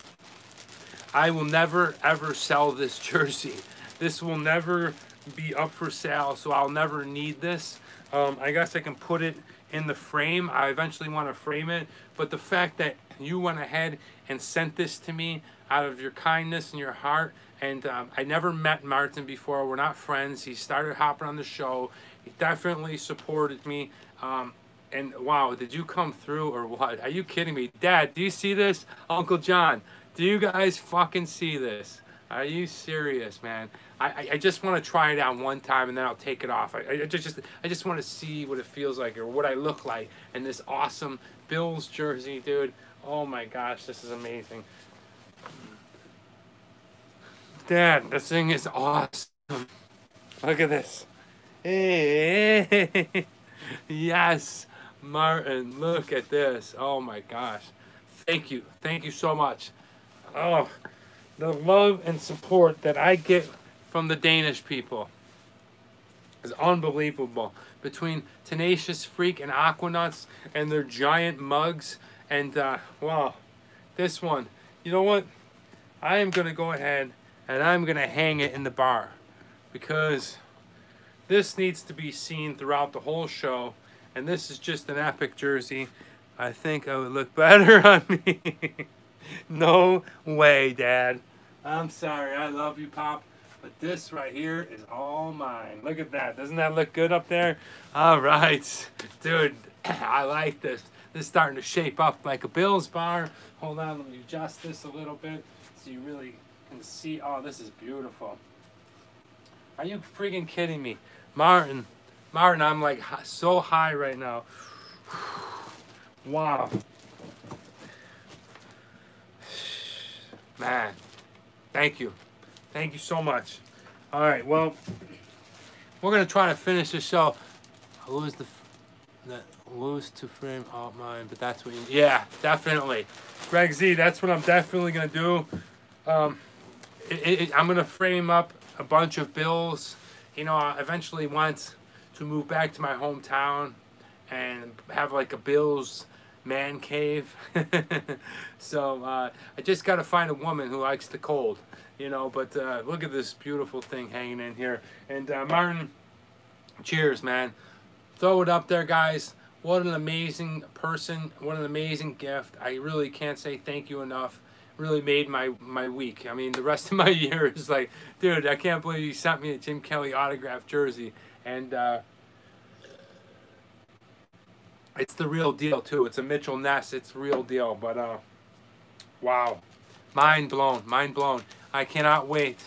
I will never, ever sell this jersey. This will never be up for sale, so I'll never need this. um I guess I can put it in the frame. I eventually want to frame it, but the fact that you went ahead and sent this to me out of your kindness and your heart, and um, I never met Martin before. We're not friends. He started hopping on the show. He definitely supported me, um and wow, did you come through or what? Are you kidding me? Dad, do you see this? Uncle John, do you guys fucking see this? Are you serious, man? I, I just want to try it on one time and then I'll take it off. I, I just, just I just want to see what it feels like or what I look like in this awesome Bills jersey, dude. Oh my gosh, this is amazing. Dad, this thing is awesome. Look at this. Hey. Yes, Martin, look at this. Oh my gosh. Thank you. Thank you so much. Oh, the love and support that I get from the Danish people is unbelievable. Between Tenacious Freak and Aquanuts and their giant mugs. And, uh, wow, this one. You know what? I am going to go ahead and I'm going to hang it in the bar. Because this needs to be seen throughout the whole show. And this is just an epic jersey. I think I would look better on me. No way, Dad. I'm sorry. I love you, Pop. But this right here is all mine. Look at that. Doesn't that look good up there? All right. Dude, I like this. This is starting to shape up like a Bills bar. Hold on, let me adjust this a little bit so you really can see. Oh, this is beautiful. Are you freaking kidding me? Martin, Martin, I'm like so high right now. Wow. Man, thank you. Thank you so much. All right, well, we're gonna try to finish the show. I lose the, the lose to frame out mine, but that's what you, yeah, definitely. Greg Z, that's what I'm definitely gonna do. Um, it, it, I'm gonna frame up a bunch of bills. You know, I eventually want to move back to my hometown and have like a Bills man cave. So uh, I just gotta find a woman who likes the cold, you know, but uh, look at this beautiful thing hanging in here. And uh, Martin, cheers, man. Throw it up there, guys. What an amazing person, what an amazing gift. I really can't say thank you enough. Really made my my week. I mean, the rest of my year is like, dude, I can't believe you sent me a Jim Kelly autographed jersey. And uh, it's the real deal too. It's a Mitchell Ness. It's the real deal. But uh, wow, mind blown, mind blown. I cannot wait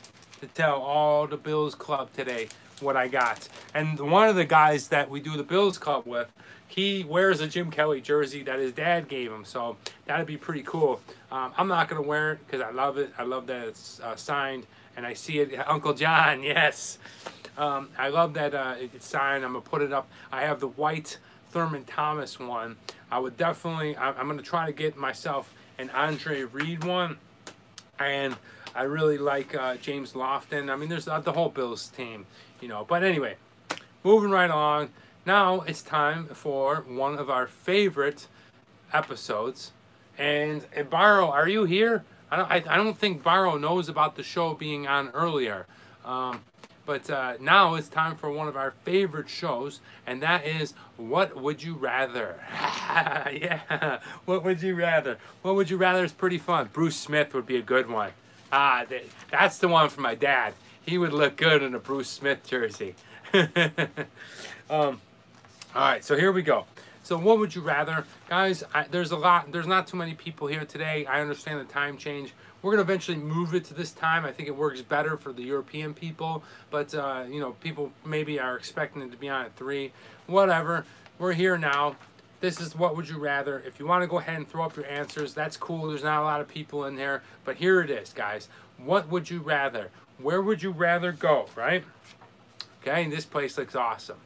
to tell all the Bills Club today what I got. And one of the guys that we do the Bills Club with, he wears a Jim Kelly jersey that his dad gave him. So that'd be pretty cool. Um, I'm not gonna wear it because I love it. I love that it's uh, signed, and I see it, Uncle John. Yes, um, I love that uh, it's signed. I'm gonna put it up. I have the white Thurman Thomas one. I would definitely, I'm going to try to get myself an Andre Reed one. And I really like uh, James Lofton. I mean, there's uh, the whole Bills team, you know. But anyway, moving right along. Now it's time for one of our favorite episodes. And uh, Barrow, are you here? I don't, I, I don't think Barrow knows about the show being on earlier. Um, But uh, now it's time for one of our favorite shows, and that is What Would You Rather? Yeah, What Would You Rather? What Would You Rather is pretty fun. Bruce Smith would be a good one. Ah, th that's the one for my dad. He would look good in a Bruce Smith jersey. um, all right, so here we go. So what would you rather? Guys, I, there's a lot, there's not too many people here today. I understand the time change. We're going to eventually move it to this time. I think it works better for the European people. But, uh, you know, people maybe are expecting it to be on at three. Whatever. We're here now. This is What Would You Rather. If you want to go ahead and throw up your answers, that's cool. There's not a lot of people in there. But here it is, guys. What would you rather? Where would you rather go, right? Okay, and this place looks awesome.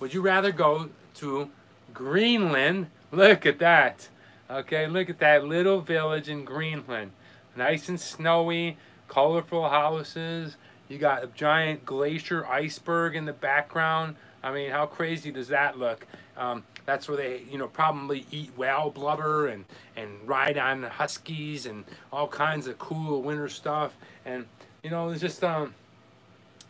Would you rather go to Greenland? Look at that. Okay, look at that little village in Greenland. Nice and snowy, colorful houses. You got a giant glacier iceberg in the background. I mean, how crazy does that look? Um, that's where they, you know, probably eat whale blubber and, and ride on huskies and all kinds of cool winter stuff. And, you know, it's just, um,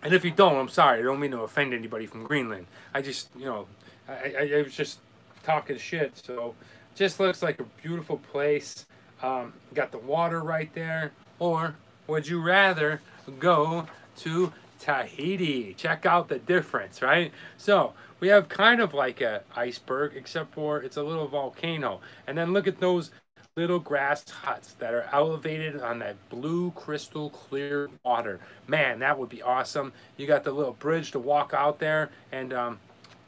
and if you don't, I'm sorry. I don't mean to offend anybody from Greenland. I just, you know, I, I, I was just talking shit. So just looks like a beautiful place. Um, got the water right there. Or would you rather go to Tahiti? Check out the difference, right? So we have kind of like an iceberg, except for it's a little volcano. And then look at those little grass huts that are elevated on that blue, crystal clear water. Man, that would be awesome. You got the little bridge to walk out there. And, um,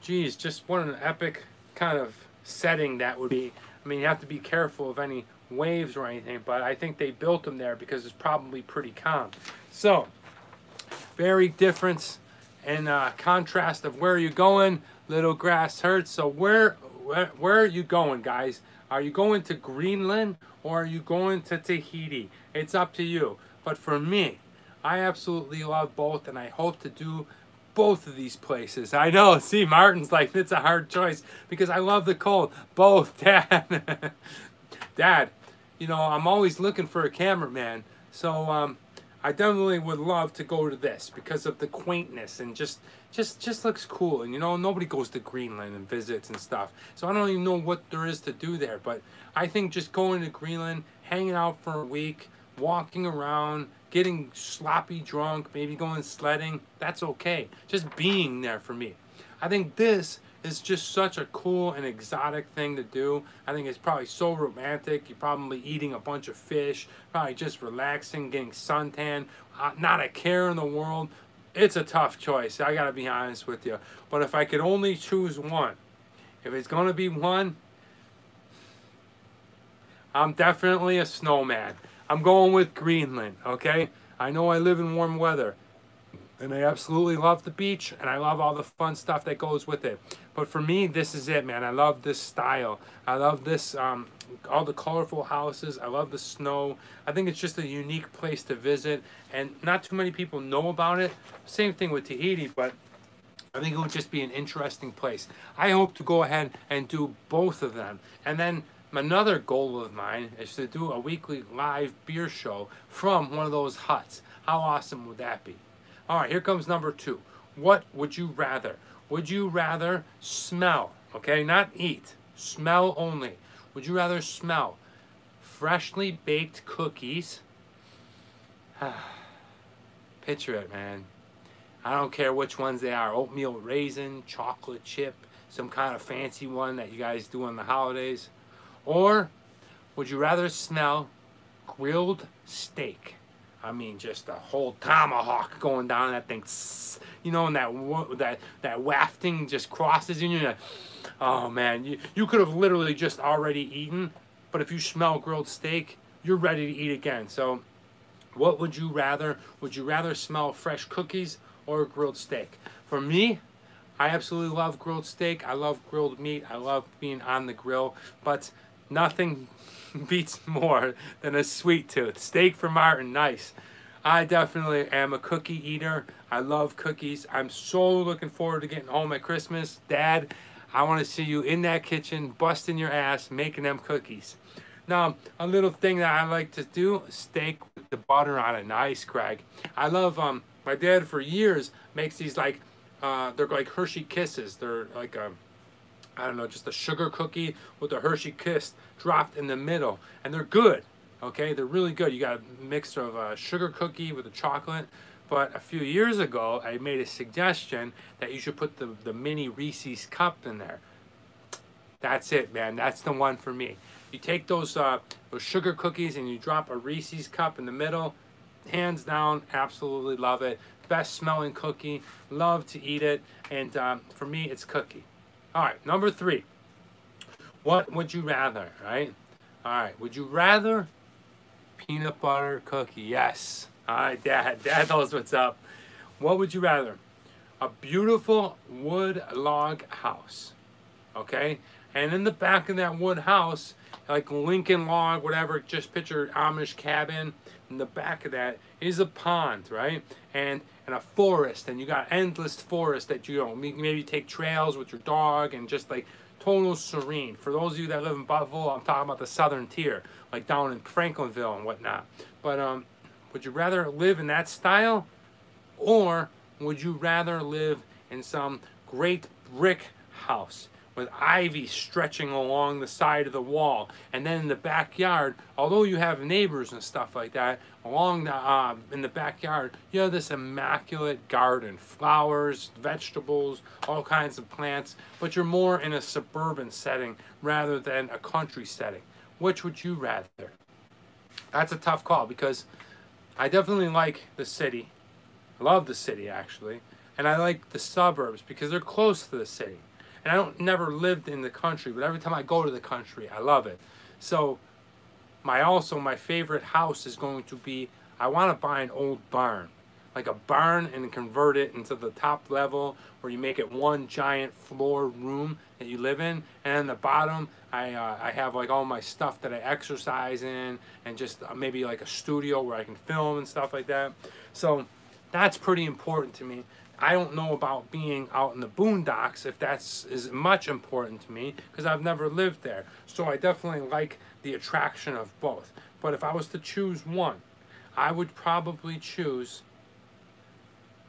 geez, just what an epic kind of setting that would be. I mean, you have to be careful of any waves or anything, but I think they built them there because it's probably pretty calm. So very difference and uh, contrast of where you're going. Little grass hurts. So where, where where are you going, guys? Are you going to Greenland or are you going to Tahiti? It's up to you. But for me, I absolutely love both, and I hope to do both of these places. I know, see, Martin's like, it's a hard choice because I love the cold. Both, Dad. Dad, you know, I'm always looking for a cameraman, so um, I definitely would love to go to this because of the quaintness and just, just, just looks cool. And you know, nobody goes to Greenland and visits and stuff, so I don't even know what there is to do there. But I think just going to Greenland, hanging out for a week, walking around, getting sloppy drunk, maybe going sledding, that's okay. Just being there for me. I think this is just such a cool and exotic thing to do. I think it's probably so romantic. You're probably eating a bunch of fish, probably just relaxing, getting suntan, not a care in the world. It's a tough choice, I gotta be honest with you. But if I could only choose one, if it's gonna be one, I'm definitely a snowman. I'm going with Greenland, okay? I know I live in warm weather, and I absolutely love the beach, and I love all the fun stuff that goes with it. But for me, this is it, man. I love this style. I love this, um, all the colorful houses. I love the snow. I think it's just a unique place to visit, and not too many people know about it. Same thing with Tahiti, but I think it would just be an interesting place. I hope to go ahead and do both of them. And then another goal of mine is to do a weekly live beer show from one of those huts. How awesome would that be? All right, here comes number two. What would you rather? Would you rather smell, okay, not eat, smell only. Would you rather smell freshly baked cookies? Picture it, man. I don't care which ones they are. Oatmeal raisin, chocolate chip, some kind of fancy one that you guys do on the holidays. Or would you rather smell grilled steak? I mean, just a whole tomahawk going down that thing, you know, and that that that wafting just crosses you. And you're like, oh man, you you could have literally just already eaten, but if you smell grilled steak, you're ready to eat again. So, what would you rather? Would you rather smell fresh cookies or grilled steak? For me, I absolutely love grilled steak. I love grilled meat. I love being on the grill, but nothing beats more than a sweet tooth. Steak for Martin, nice. I definitely am a cookie eater. I love cookies. I'm so looking forward to getting home at Christmas. Dad, I want to see you in that kitchen, busting your ass, making them cookies. Now, a little thing that I like to do, steak with the butter on it. Nice, Craig. I love, um, my dad for years makes these like, uh, they're like Hershey Kisses. They're like a, I don't know, just a sugar cookie with a Hershey Kiss dropped in the middle. And they're good, okay? They're really good. You got a mixture of a sugar cookie with a chocolate. But a few years ago, I made a suggestion that you should put the, the mini Reese's cup in there. That's it, man. That's the one for me. You take those, uh, those sugar cookies and you drop a Reese's cup in the middle. Hands down, absolutely love it. Best smelling cookie. Love to eat it. And um, for me, it's cookie. All right, number three, what would you rather, right? All right, would you rather peanut butter cookie? Yes. All right, Dad, Dad knows what's up. What would you rather? A beautiful wood log house, okay? And in the back of that wood house, like Lincoln log, whatever, just picture Amish cabin. In the back of that is a pond, right? And and a forest, and you got endless forest that you don't, maybe take trails with your dog, and just like total serene. For those of you that live in Buffalo, I'm talking about the southern tier, like down in Franklinville and whatnot. But um, would you rather live in that style, or would you rather live in some great brick house with ivy stretching along the side of the wall, and then in the backyard, although you have neighbors and stuff like that, along the, uh, in the backyard, you have this immaculate garden, flowers, vegetables, all kinds of plants, but you're more in a suburban setting rather than a country setting. Which would you rather? That's a tough call, because I definitely like the city. I love the city, actually, and I like the suburbs because they're close to the city. And I don't never lived in the country, but every time I go to the country, I love it. So my also my favorite house is going to be, I want to buy an old barn, like a barn, and convert it into the top level where you make it one giant floor room that you live in, and in the bottom I uh, I have like all my stuff that I exercise in, and just maybe like a studio where I can film and stuff like that. So that's pretty important to me. I don't know about being out in the boondocks, if that's is much important to me, because I've never lived there. So I definitely like the attraction of both. But if I was to choose one, I would probably choose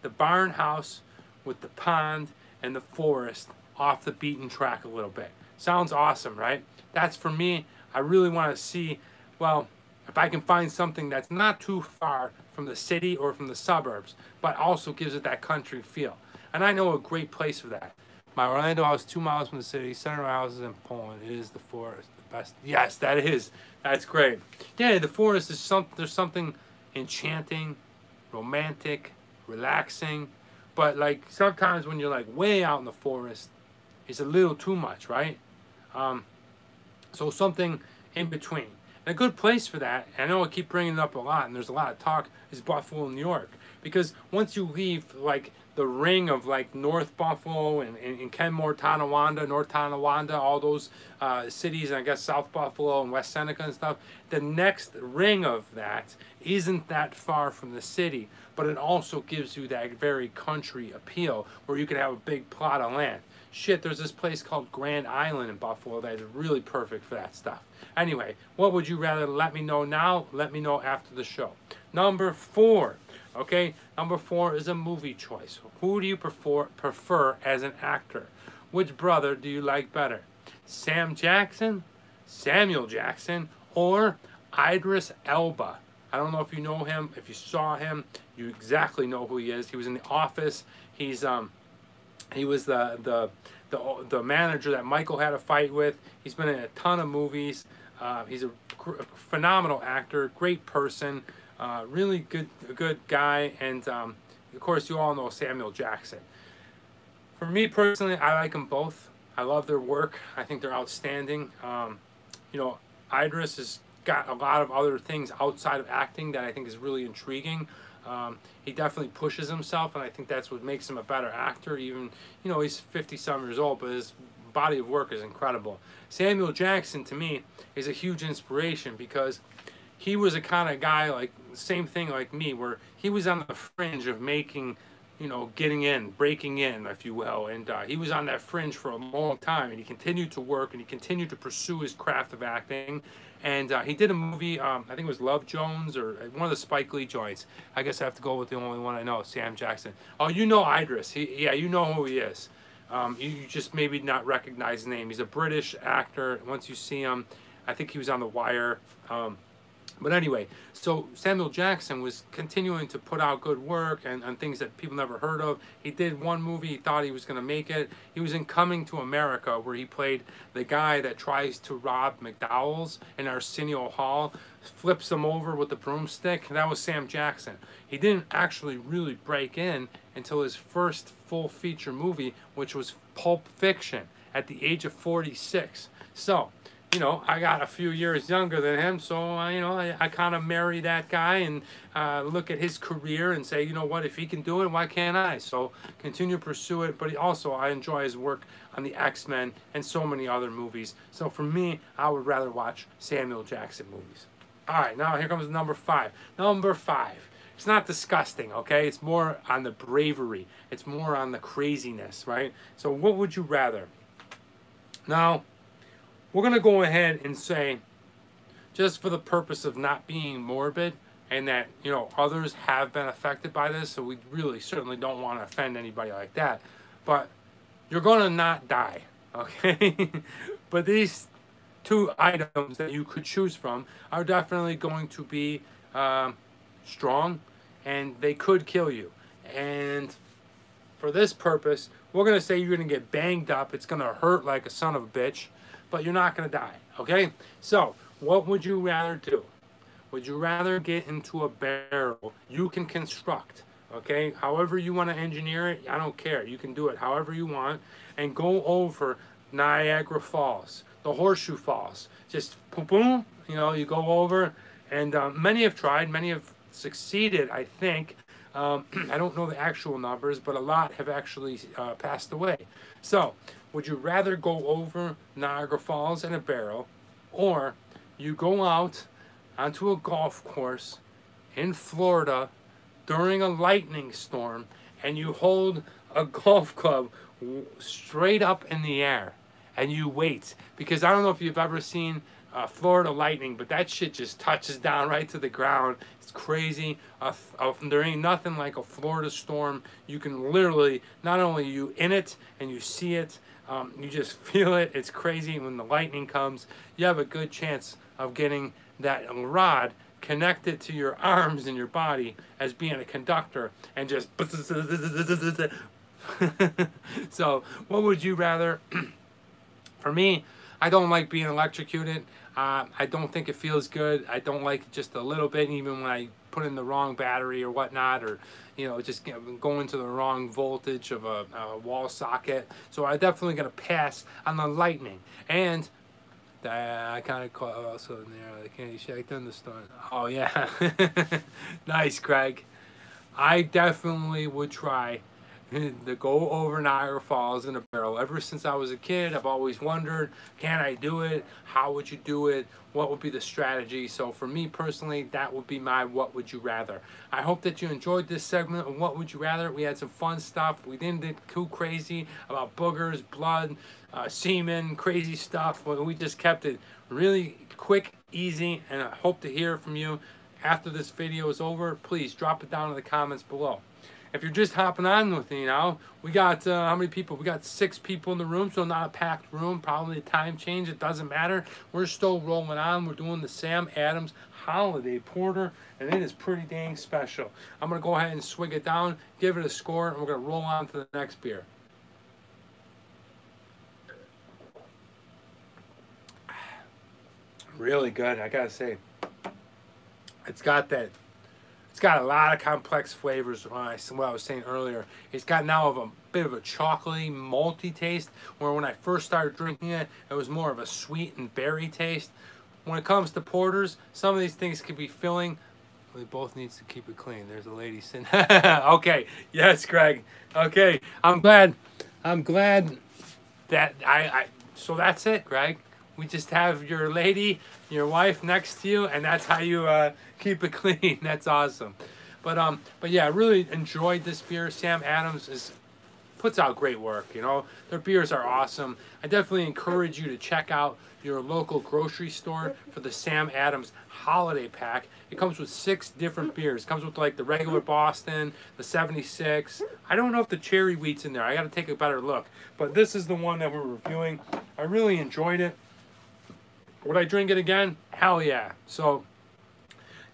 the barn house with the pond and the forest off the beaten track a little bit. Sounds awesome, right? That's for me. I really want to see, well, if I can find something that's not too far from the city or from the suburbs, but also gives it that country feel. And I know a great place for that. My Orlando house, two miles from the city. Center of my house is in Poland. It is the forest, the best. Yes, that is. That's great. Yeah, the forest is some. There's something enchanting, romantic, relaxing. But like sometimes when you're like way out in the forest, it's a little too much, right? Um, so something in between. And a good place for that. And I know I keep bringing it up a lot, and there's a lot of talk. Is Buffalo, New York, because once you leave like the ring of like North Buffalo and, and, and Kenmore, Tonawanda, North Tonawanda, all those uh, cities, and I guess South Buffalo and West Seneca and stuff, the next ring of that isn't that far from the city, but it also gives you that very country appeal where you can have a big plot of land. Shit, there's this place called Grand Island in Buffalo that is really perfect for that stuff. Anyway, what would you rather? Let me know now, let me know after the show. Number four. Okay, number four is a movie choice. Who do you prefer, prefer as an actor? Which brother do you like better? Sam Jackson, Samuel Jackson, or Idris Elba? I don't know if you know him. If you saw him, you exactly know who he is. He was in The Office. He's um, he was the the the the manager that Michael had a fight with. He's been in a ton of movies. Uh, he's a phenomenal actor, great person. Uh, really good good guy, and um, of course you all know Samuel Jackson. For me personally, I like them both. I love their work. I think they're outstanding. Um, you know, Idris has got a lot of other things outside of acting that I think is really intriguing. Um, he definitely pushes himself, and I think that's what makes him a better actor. Even, you know, he's fifty-some years old, but his body of work is incredible. Samuel Jackson, to me, is a huge inspiration because he was a kind of guy, like, same thing like me, where he was on the fringe of making, you know, getting in, breaking in, if you will. And uh, he was on that fringe for a long time, and he continued to work, and he continued to pursue his craft of acting. And uh, he did a movie, um, I think it was Love Jones, or one of the Spike Lee joints. I guess I have to go with the only one I know, Sam Jackson. Oh, you know Idris. He, yeah, you know who he is. Um, you, you just maybe not recognize his name. He's a British actor. Once you see him, I think he was on The Wire. Um, But anyway, so Samuel Jackson was continuing to put out good work and, and things that people never heard of. He did one movie, he thought he was going to make it. He was in Coming to America, where he played the guy that tries to rob McDowell's in Arsenio Hall, flips him over with the broomstick. That was Sam Jackson. He didn't actually really break in until his first full feature movie, which was Pulp Fiction, at the age of forty-six. So, you know, I got a few years younger than him, so, uh, you know, I, I kind of marry that guy and uh, look at his career and say, you know what, if he can do it, why can't I? So continue to pursue it, but also I enjoy his work on the X-Men and so many other movies. So for me, I would rather watch Samuel Jackson movies. All right, now here comes number five. Number five. It's not disgusting, okay? It's more on the bravery. It's more on the craziness, right? So what would you rather? Now, we're going to go ahead and say, just for the purpose of not being morbid, and that, you know, others have been affected by this, so we really certainly don't want to offend anybody like that, but you're going to not die, okay? But these two items that you could choose from are definitely going to be um, strong, and they could kill you. And for this purpose, we're going to say you're going to get banged up, it's going to hurt like a son of a bitch, but you're not going to die, okay? So, what would you rather do? Would you rather get into a barrel? You can construct, okay? However you want to engineer it, I don't care. You can do it however you want. And go over Niagara Falls, the Horseshoe Falls. Just boom, boom, you know, you go over. And um, many have tried. Many have succeeded, I think. Um, I don't know the actual numbers, but a lot have actually uh, passed away. So, would you rather go over Niagara Falls in a barrel, or you go out onto a golf course in Florida during a lightning storm and you hold a golf club straight up in the air and you wait? Because I don't know if you've ever seen Uh, Florida lightning, but that shit just touches down right to the ground. It's crazy. Uh, uh, there ain't nothing like a Florida storm. You can literally, not only are you in it and you see it, um, you just feel it. It's crazy. When the lightning comes, you have a good chance of getting that rod connected to your arms and your body as being a conductor and just So what would you rather? For me, I don't like being electrocuted. Uh, I don't think it feels good. I don't like just a little bit, even when I put in the wrong battery or whatnot, or, you know, just going to the wrong voltage of a, a wall socket. So I'm definitely going to pass on the lightning. And the, I kind of caught also in there, the Candy Shack Thunderstorm. Oh, yeah. Nice, Craig. I definitely would try to go over Niagara Falls in a barrel. Ever since I was a kid, I've always wondered, can I do it? How would you do it? What would be the strategy? So for me personally, that would be my what would you rather. I hope that you enjoyed this segment of what would you rather. We had some fun stuff. We didn't get too crazy about boogers, blood, uh, semen, crazy stuff. We just kept it really quick, easy, and I hope to hear from you after this video is over. Please drop it down in the comments below. If you're just hopping on with me now, we got uh, how many people? We got six people in the room, so not a packed room. Probably a time change. It doesn't matter. We're still rolling on. We're doing the Sam Adams Holiday Porter, and it is pretty dang special. I'm going to go ahead and swig it down, give it a score, and we're going to roll on to the next beer. Really good, I got to say. It's got that... It's got a lot of complex flavors. What I was saying earlier, it's got now of a bit of a chocolatey, malty taste, where when I first started drinking it, it was more of a sweet and berry taste. When it comes to porters, some of these things could be filling. We both needs to keep it clean. There's a lady sitting. Okay, yes, Greg. Okay, I'm glad. I'm glad that I, I. So that's it, Greg. We just have your lady, your wife next to you, and that's how you uh, keep it clean. That's awesome. But um, but yeah, I really enjoyed this beer. Sam Adams is puts out great work. You know, their beers are awesome. I definitely encourage you to check out your local grocery store for the Sam Adams Holiday Pack. It comes with six different beers. It comes with like the regular Boston, the seventy-six. I don't know if the cherry wheat's in there. I got to take a better look. But this is the one that we're reviewing. I really enjoyed it. Would I drink it again? Hell yeah. So,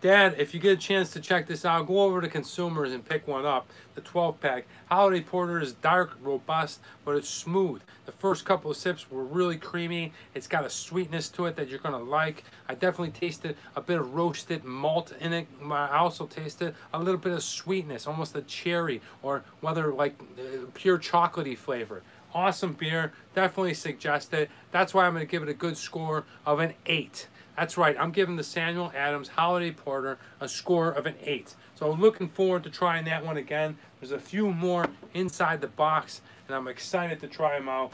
Dad, if you get a chance to check this out, go over to Consumers and pick one up. The twelve pack. Holiday Porter is dark, robust, but it's smooth. The first couple of sips were really creamy. It's got a sweetness to it that you're going to like. I definitely tasted a bit of roasted malt in it. I also tasted a little bit of sweetness, almost a cherry, or whether like pure chocolatey flavor. Awesome beer, definitely suggest it. That's why I'm going to give it a good score of an eight. That's right, I'm giving the Samuel Adams Holiday Porter a score of an eight. So looking forward to trying that one again. There's a few more inside the box, and I'm excited to try them out.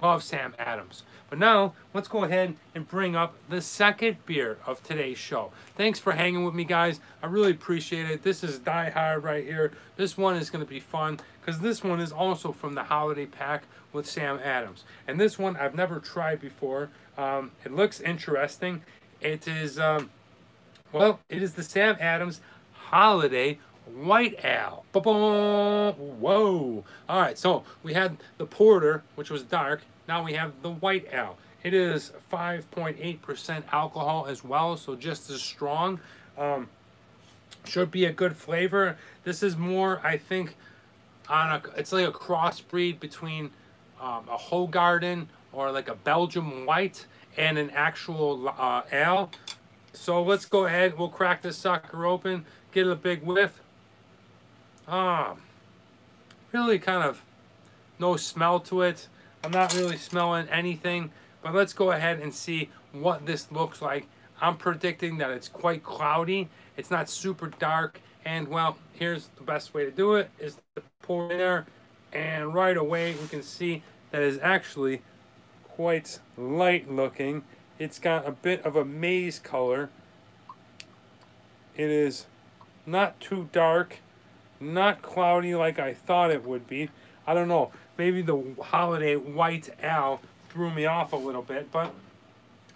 Love Sam Adams. But now, let's go ahead and bring up the second beer of today's show. Thanks for hanging with me, guys. I really appreciate it. This is Die Hard right here. This one is going to be fun, because this one is also from the Holiday Pack with Sam Adams. And this one I've never tried before. Um, it looks interesting. It is, um, well, it is the Sam Adams Holiday White Ale. Ba-boom! Whoa! All right, so we had the porter, which was dark. Now we have the white ale. It is five point eight percent alcohol as well, so just as strong. Um, should be a good flavor. This is more, I think, on a, it's like a crossbreed between um, a Hoegaarden or like a Belgium white and an actual uh, ale. So let's go ahead. We'll crack this sucker open. Get a big whiff. Ah, really kind of no smell to it. I'm not really smelling anything, but let's go ahead and see what this looks like. I'm predicting that it's quite cloudy. It's not super dark. And well, here's the best way to do it is to pour it in there. And right away, we can see that it's actually quite light looking. It's got a bit of a maize color. It is not too dark, not cloudy like I thought it would be. I don't know. Maybe the Holiday White Ale threw me off a little bit, but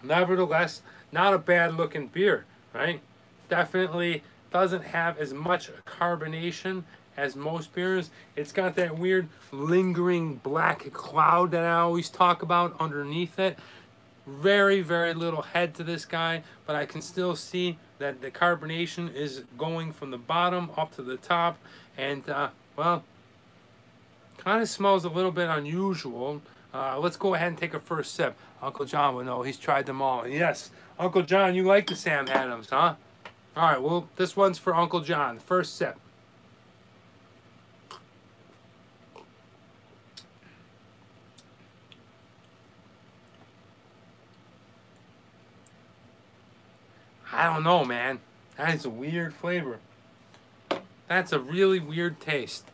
nevertheless, not a bad-looking beer, right? Definitely doesn't have as much carbonation as most beers. It's got that weird lingering black cloud that I always talk about underneath it. Very, very little head to this guy, but I can still see that the carbonation is going from the bottom up to the top, and, uh, well... Kind of smells a little bit unusual. Uh, let's go ahead and take a first sip. Uncle John will know. He's tried them all. And yes, Uncle John, you like the Sam Adams, huh? All right, well, this one's for Uncle John. First sip. I don't know, man. That is a weird flavor. That's a really weird taste.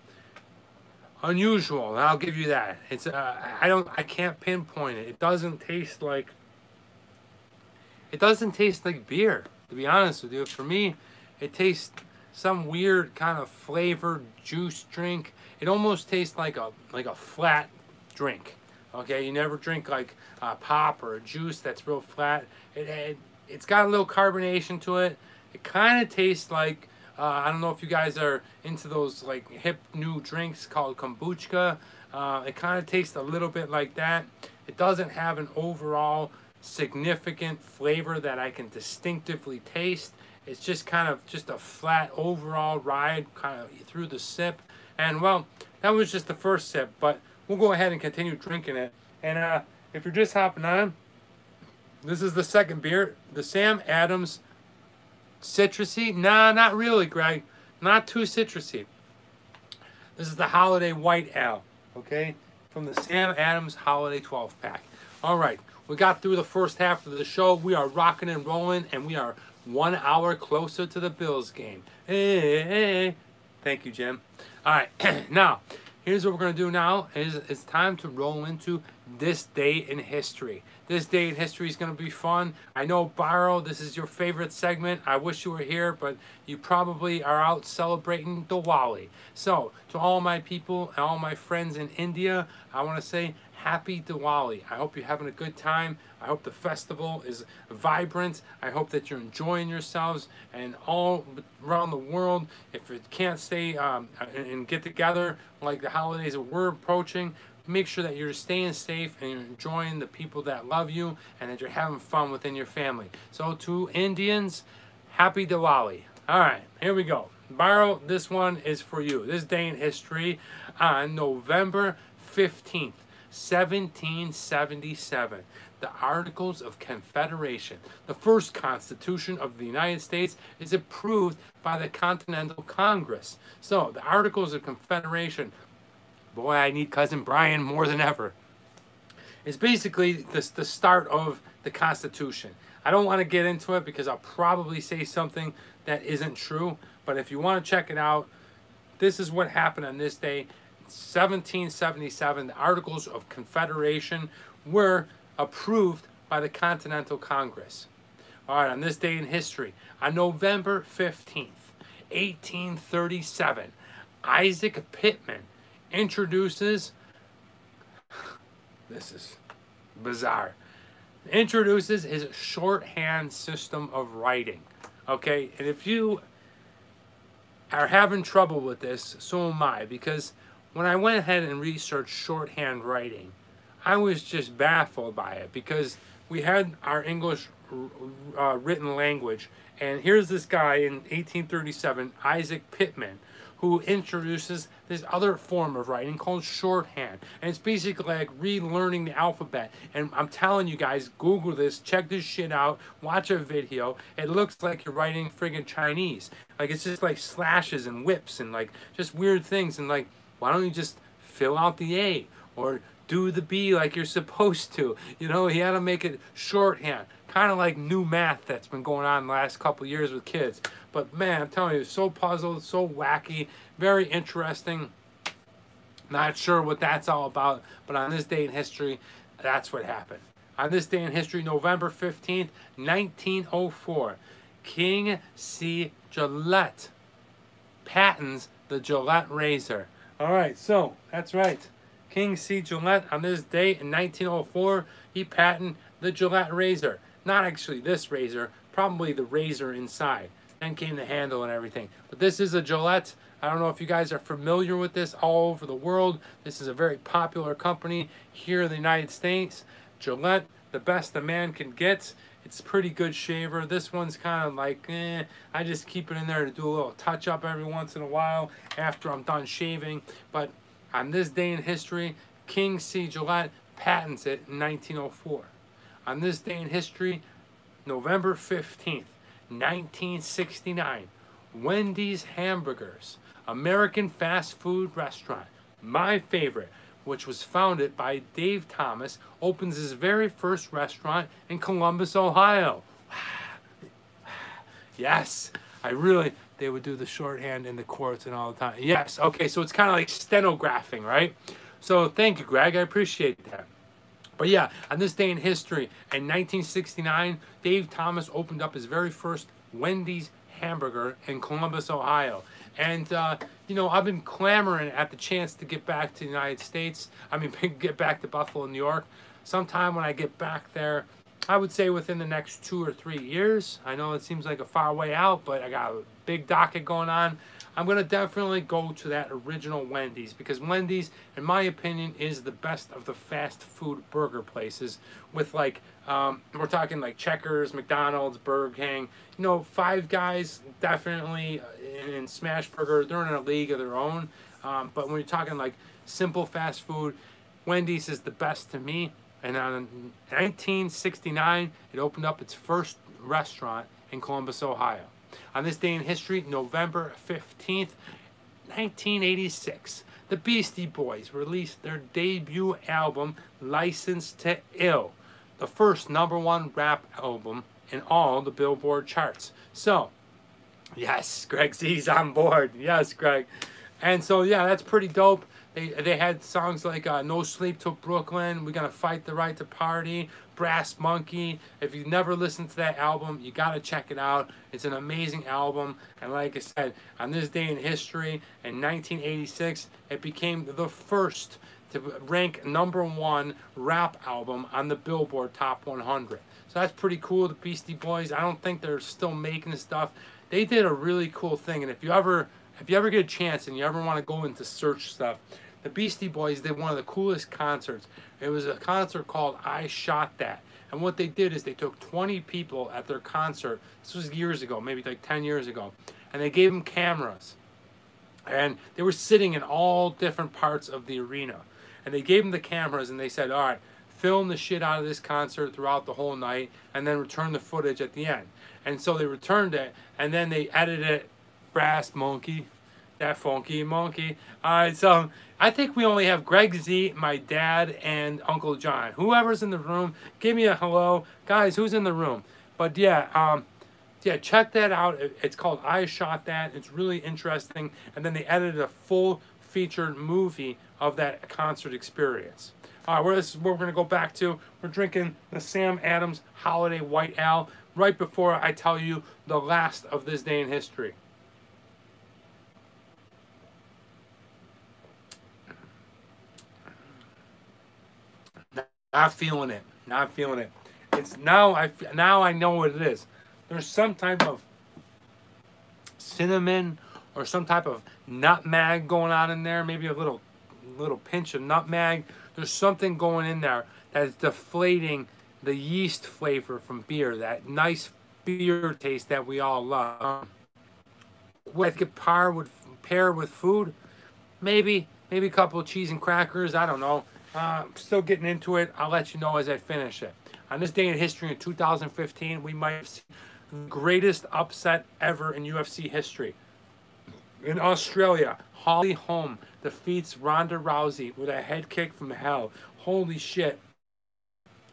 Unusual, I'll give you that. It's uh, I don't, I can't pinpoint it. It doesn't taste like. It doesn't taste like beer, to be honest with you. For me, it tastes some weird kind of flavored juice drink. It almost tastes like a like a flat drink. Okay, you never drink like a pop or a juice that's real flat. It, it it's got a little carbonation to it. It kind of tastes like. Uh, I don't know if you guys are into those like hip new drinks called kombucha. Uh, it kind of tastes a little bit like that. It doesn't have an overall significant flavor that I can distinctively taste. It's just kind of just a flat overall ride kind of through the sip. And well, that was just the first sip, but we'll go ahead and continue drinking it. And uh, if you're just hopping on, this is the second beer, the Sam Adams. Citrusy? Nah, not really, Greg. Not too citrusy. This is the Holiday White Ale, okay? From the Sam Adams Holiday twelve pack. All right, we got through the first half of the show. We are rocking and rolling, and we are one hour closer to the Bills game. Hey, hey, hey. Thank you, Jim. All right, now, here's what we're going to do now. Is it's time to roll into This Day in History. This Day in History is going to be fun. I know, Barrow, this is your favorite segment. I wish you were here, but you probably are out celebrating Diwali. So, to all my people and all my friends in India, I want to say happy Diwali. I hope you're having a good time. I hope the festival is vibrant. I hope that you're enjoying yourselves. And all around the world, if you can't stay um, and, and get together like the holidays that we're approaching, make sure that you're staying safe and you're enjoying the people that love you and that you're having fun within your family. So to Indians, happy Diwali. All right, here we go. Barrow, this one is for you. This day in history on November fifteenth, seventeen seventy-seven. The Articles of Confederation, the first Constitution of the United States, is approved by the Continental Congress. So the Articles of Confederation, boy, I need Cousin Brian more than ever. It's basically this, the start of the Constitution. I don't want to get into it because I'll probably say something that isn't true. But if you want to check it out, this is what happened on this day. seventeen seventy-seven, the Articles of Confederation were approved by the Continental Congress. All right, on this day in history, on November fifteenth, eighteen thirty-seven, Isaac Pitman introduces, this is bizarre, introduces his shorthand system of writing. Okay, and if you are having trouble with this, so am I, because when I went ahead and researched shorthand writing, I was just baffled by it because we had our English uh, written language, and here's this guy in eighteen thirty-seven, Isaac Pitman, who introduces this other form of writing called shorthand. And it's basically like relearning the alphabet. And I'm telling you guys, Google this, check this shit out, watch a video. It looks like you're writing friggin' Chinese. Like, it's just like slashes and whips and like just weird things. And like, why don't you just fill out the A or do the B like you're supposed to? You know, he had to make it shorthand. Kind of like new math that's been going on the last couple of years with kids. But man, I'm telling you, it's so puzzled, so wacky, very interesting. Not sure what that's all about, but on this day in history, that's what happened. On this day in history, November fifteenth, nineteen oh four, King C. Gillette patents the Gillette razor. All right, so that's right. King C. Gillette, on this day in nineteen oh four, he patented the Gillette razor. Not actually this razor, probably the razor inside. Then came the handle and everything. But this is a Gillette. I don't know if you guys are familiar with this all over the world. This is a very popular company here in the United States. Gillette, the best a man can get. It's a pretty good shaver. This one's kind of like, eh, I just keep it in there to do a little touch up every once in a while after I'm done shaving. But On this day in history, King C. Gillette patents it in nineteen oh four. On this day in history, November fifteenth, nineteen sixty-nine, Wendy's Hamburgers, American fast food restaurant, my favorite, which was founded by Dave Thomas, opens his very first restaurant in Columbus, Ohio. Yes, I really, they would do the shorthand in the courts and all the time. Yes, okay, so it's kind of like stenographing, right? So thank you, Greg, I appreciate that. But yeah, on this day in history, in nineteen sixty-nine, Dave Thomas opened up his very first Wendy's hamburger in Columbus, Ohio. And, uh, you know, I've been clamoring at the chance to get back to the United States. I mean, get back to Buffalo, New York. Sometime when I get back there, I would say within the next two or three years. I know it seems like a far way out, but I got a big docket going on. I'm going to definitely go to that original Wendy's, because Wendy's, in my opinion, is the best of the fast food burger places with, like, um, we're talking like Checkers, McDonald's, Burger King, you know, Five Guys, definitely, and, and Smash Burger, they're in a league of their own. Um, but when you're talking like simple fast food, Wendy's is the best to me. And on nineteen sixty-nine, it opened up its first restaurant in Columbus, Ohio. On this day in history, November fifteenth, nineteen eighty-six, the Beastie Boys released their debut album, Licensed to Ill, the first number one rap album in all the Billboard charts. So, yes, Greg Z's on board. Yes, Greg. And so, yeah, that's pretty dope. They, they had songs like uh, No Sleep Till Brooklyn, We're Gonna Fight the Right to Party, Brass Monkey. If you've never listened to that album, you gotta check it out. It's an amazing album. And like I said, on this day in history, in nineteen eighty-six, it became the first to rank number one rap album on the Billboard Top one hundred. So that's pretty cool, the Beastie Boys. I don't think they're still making stuff. They did a really cool thing, and if you ever... If you ever get a chance and you ever want to go into search stuff, the Beastie Boys did one of the coolest concerts. It was a concert called I Shot That. And what they did is they took twenty people at their concert. This was years ago, maybe like ten years ago. And they gave them cameras. And they were sitting in all different parts of the arena. And they gave them the cameras and they said, all right, film the shit out of this concert throughout the whole night and then return the footage at the end. And so they returned it and then they edited it. Brass Monkey, that funky monkey. All right, so I think we only have Greg Z, my dad, and Uncle John. Whoever's in the room, give me a hello. Guys, who's in the room? But yeah, um, yeah, check that out. It's called I Shot That. It's really interesting. And then they edited a full-featured movie of that concert experience. All right, well, this is what we're going to go back to. We're drinking the Sam Adams Holiday White Ale right before I tell you the last of this day in history. Not feeling it. Not feeling it. It's now I now I know what it is. There's some type of cinnamon or some type of nutmeg going on in there. Maybe a little little pinch of nutmeg. There's something going in there that's deflating the yeast flavor from beer. That nice beer taste that we all love. What I could pair with pair with food? Maybe maybe a couple of cheese and crackers. I don't know. Uh, I'm still getting into it. I'll let you know as I finish it. On this day in history in two thousand fifteen, we might have seen the greatest upset ever in U F C history. In Australia, Holly Holm defeats Ronda Rousey with a head kick from hell. Holy shit.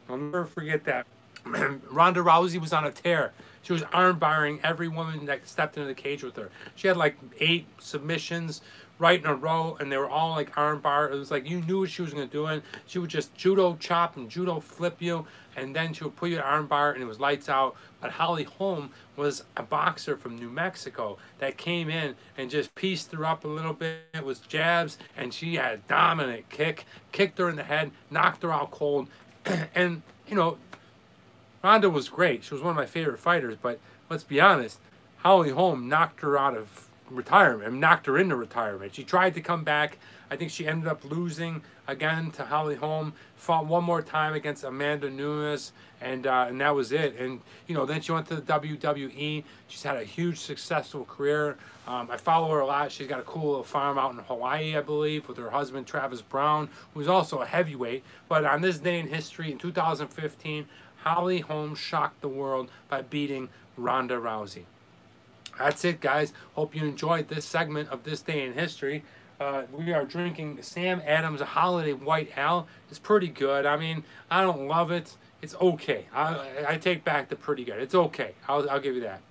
I'll never forget that. Ronda Rousey was on a tear. She was arm-barring every woman that stepped into the cage with her. She had like eight submissions right in a row, and they were all like armbar. It was like you knew what she was going to do, and she would just judo chop and judo flip you, and then she would put you in armbar, and it was lights out. But Holly Holm was a boxer from New Mexico that came in and just pieced her up a little bit. It was jabs, and she had a dominant kick, kicked her in the head, knocked her out cold, and, you know, Ronda was great. She was one of my favorite fighters, but let's be honest, Holly Holm knocked her out of retirement, knocked her into retirement. She tried to come back. I think she ended up losing again to Holly Holm, fought one more time against Amanda Nunes, and uh, and that was it. And you know, then she went to the W W E. She's had a huge successful career. Um, I follow her a lot. She's got a cool little farm out in Hawaii, I believe, with her husband Travis Brown, who's also a heavyweight. But on this day in history, in two thousand fifteen, Holly Holm shocked the world by beating Ronda Rousey. That's it, guys. Hope you enjoyed this segment of This Day in History. Uh, we are drinking Sam Adams Holiday White Ale. It's pretty good. I mean, I don't love it. It's okay. I, I take back the pretty good. It's okay. I'll, I'll give you that.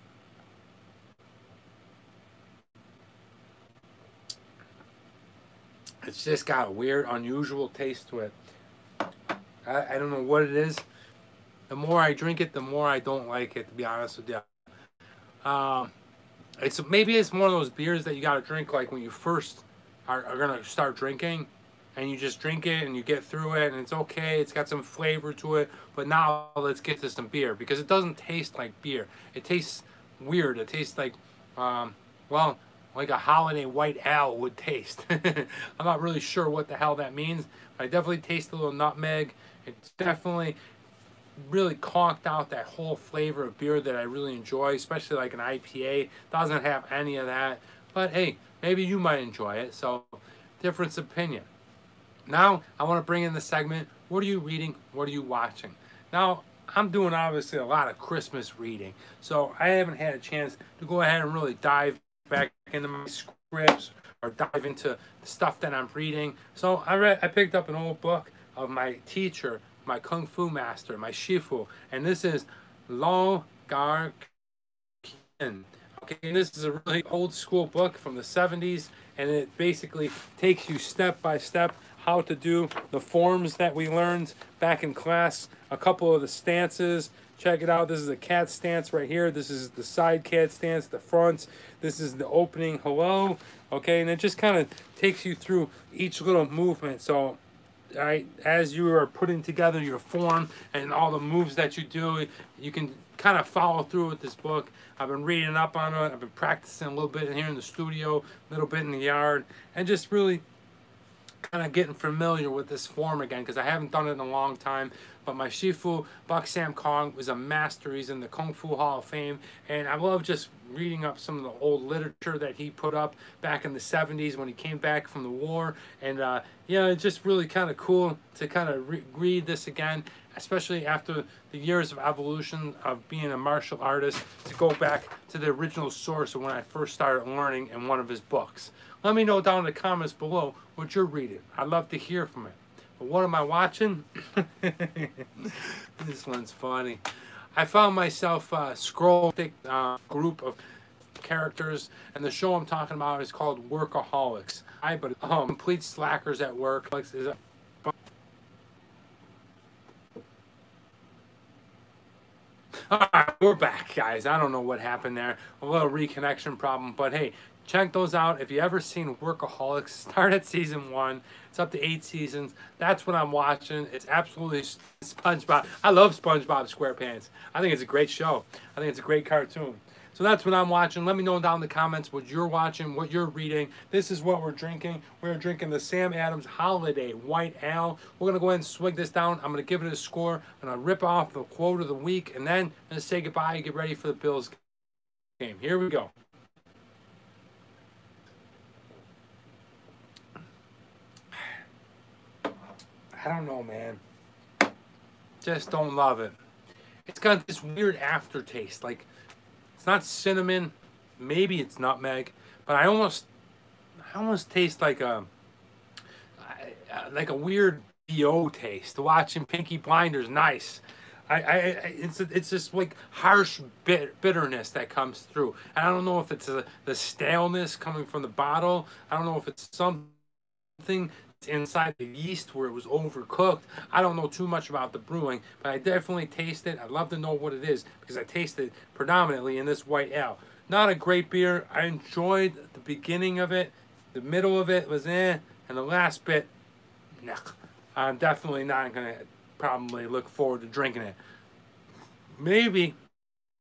It's just got a weird, unusual taste to it. I, I don't know what it is. The more I drink it, the more I don't like it, to be honest with you. Um, it's, maybe it's one of those beers that you got to drink like when you first are, are going to start drinking, and you just drink it and you get through it, and it's okay. It's got some flavor to it, but now let's get to some beer, because it doesn't taste like beer. It tastes weird. It tastes like, um, well, like a holiday white ale would taste. I'm not really sure what the hell that means, but I definitely taste a little nutmeg. It's definitely really conked out that whole flavor of beer that I really enjoy, especially like an I P A. Doesn't have any of that, but hey, maybe you might enjoy it. So, difference opinion. Now, I want to bring in the segment, what are you reading? What are you watching? Now, I'm doing obviously a lot of Christmas reading, so I haven't had a chance to go ahead and really dive back into my scripts or dive into the stuff that I'm reading. So, I read, I picked up an old book of my teacher, my Kung Fu master, my Shifu, and this is Lorax. Okay, and this is a really old school book from the seventies, and it basically takes you step by step how to do the forms that we learned back in class, a couple of the stances. Check it out. This is the cat stance right here. This is the side cat stance, the front. This is the opening hello. Okay, and it just kind of takes you through each little movement. So, all right, as you are putting together your form and all the moves that you do, you can kind of follow through with this book. I've been reading up on it. I've been practicing a little bit here in the studio, a little bit in the yard, and just really kind of getting familiar with this form again, because I haven't done it in a long time. But my Shifu, Buck Sam Kong, was a master. He's in the Kung Fu Hall of Fame, and I love just reading up some of the old literature that he put up back in the seventies when he came back from the war. And uh, yeah, it's just really kind of cool to kind of re read this again, especially after the years of evolution of being a martial artist, to go back to the original source of when I first started learning in one of his books. Let me know down in the comments below what you're reading. I'd love to hear from it. But what am I watching? This one's funny. I found myself a scroll thick uh, group of characters, and the show I'm talking about is called Workaholics. I but um, complete slackers at work. Is a All right, we're back, guys. I don't know what happened there. A little reconnection problem, but hey, check those out. If you ever seen Workaholics, start at season one. It's up to eight seasons. That's what I'm watching. It's absolutely SpongeBob. I love SpongeBob SquarePants. I think it's a great show. I think it's a great cartoon. So that's what I'm watching. Let me know down in the comments what you're watching, what you're reading. This is what we're drinking. We're drinking the Sam Adams Holiday White Ale. We're going to go ahead and swig this down. I'm going to give it a score. I'm going to rip off the quote of the week, and then I'm going to say goodbye and get ready for the Bills game. Here we go. I don't know, man. Just don't love it. It's got this weird aftertaste. Like, it's not cinnamon. Maybe it's nutmeg. But I almost, I almost taste like a, like a weird B O taste. Watching Peaky Blinders, nice. I, I, it's, it's just like harsh bit, bitterness that comes through. And I don't know if it's a, the staleness coming from the bottle. I don't know if it's something inside the yeast where it was overcooked. I don't know too much about the brewing, but I definitely taste it. I'd love to know what it is, because I taste it predominantly in this white ale. Not a great beer. I enjoyed the beginning of it. The middle of it was eh, and the last bit, nah. I'm definitely not going to probably look forward to drinking it. Maybe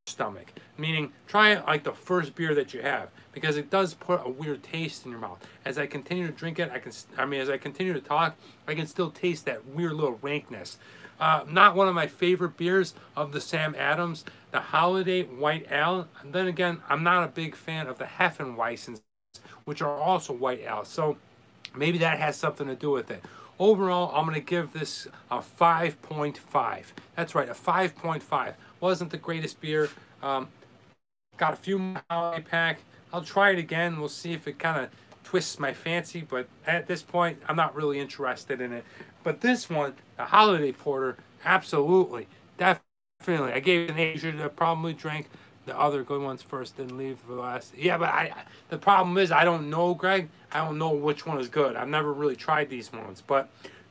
stomach. meaning try it like the first beer that you have, because it does put a weird taste in your mouth. As I continue to drink it, I can, I mean, as I continue to talk, I can still taste that weird little rankness. Uh, not one of my favorite beers of the Sam Adams, the Holiday White Ale. And then again, I'm not a big fan of the Hefeweizens, which are also white ales. So maybe that has something to do with it. Overall, I'm going to give this a five point five. That's right, a five point five. Wasn't the greatest beer. Um, got a few more holiday pack. I'll try it again. We'll see if it kind of twists my fancy. But at this point, I'm not really interested in it. But this one, the Holiday Porter, absolutely, definitely. I gave it an eight to probably drink the other good ones first, then leave for the last. Yeah, but I, the problem is I don't know, Greg. I don't know which one is good. I've never really tried these ones. But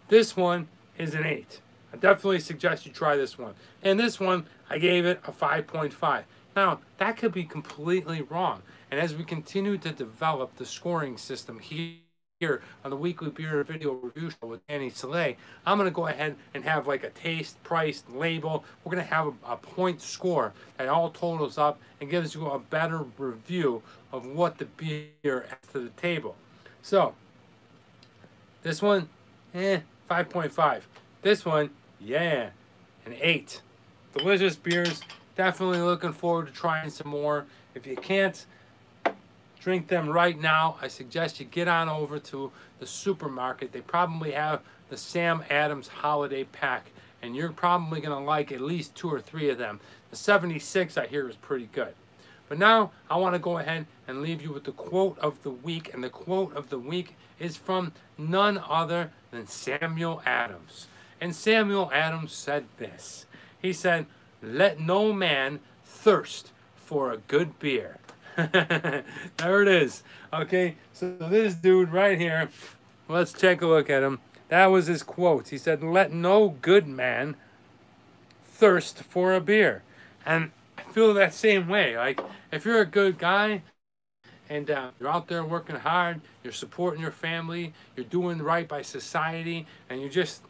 this one is an eight. I definitely suggest you try this one. And this one, I gave it a five point five. Now, that could be completely wrong. And as we continue to develop the scoring system here, here on the Weekly Beer Video Review Show with Danny Salay, I'm going to go ahead and have like a taste, price, label. We're going to have a, a point score that all totals up and gives you a better review of what the beer adds to the table. So, this one, eh, five point five. This one, yeah, an eight. Delicious beers. Definitely looking forward to trying some more. If you can't drink them right now, I suggest you get on over to the supermarket. They probably have the Sam Adams Holiday Pack, and you're probably going to like at least two or three of them. The seventy-six, I hear, is pretty good. But now I want to go ahead and leave you with the quote of the week, and the quote of the week is from none other than Samuel Adams. And Samuel Adams said this. He said, "Let no man thirst for a good beer." There it is. Okay, so this dude right here, let's take a look at him. That was his quote. He said, "Let no good man thirst for a beer." And I feel that same way. Like, if you're a good guy and uh, you're out there working hard, you're supporting your family, you're doing right by society, and you just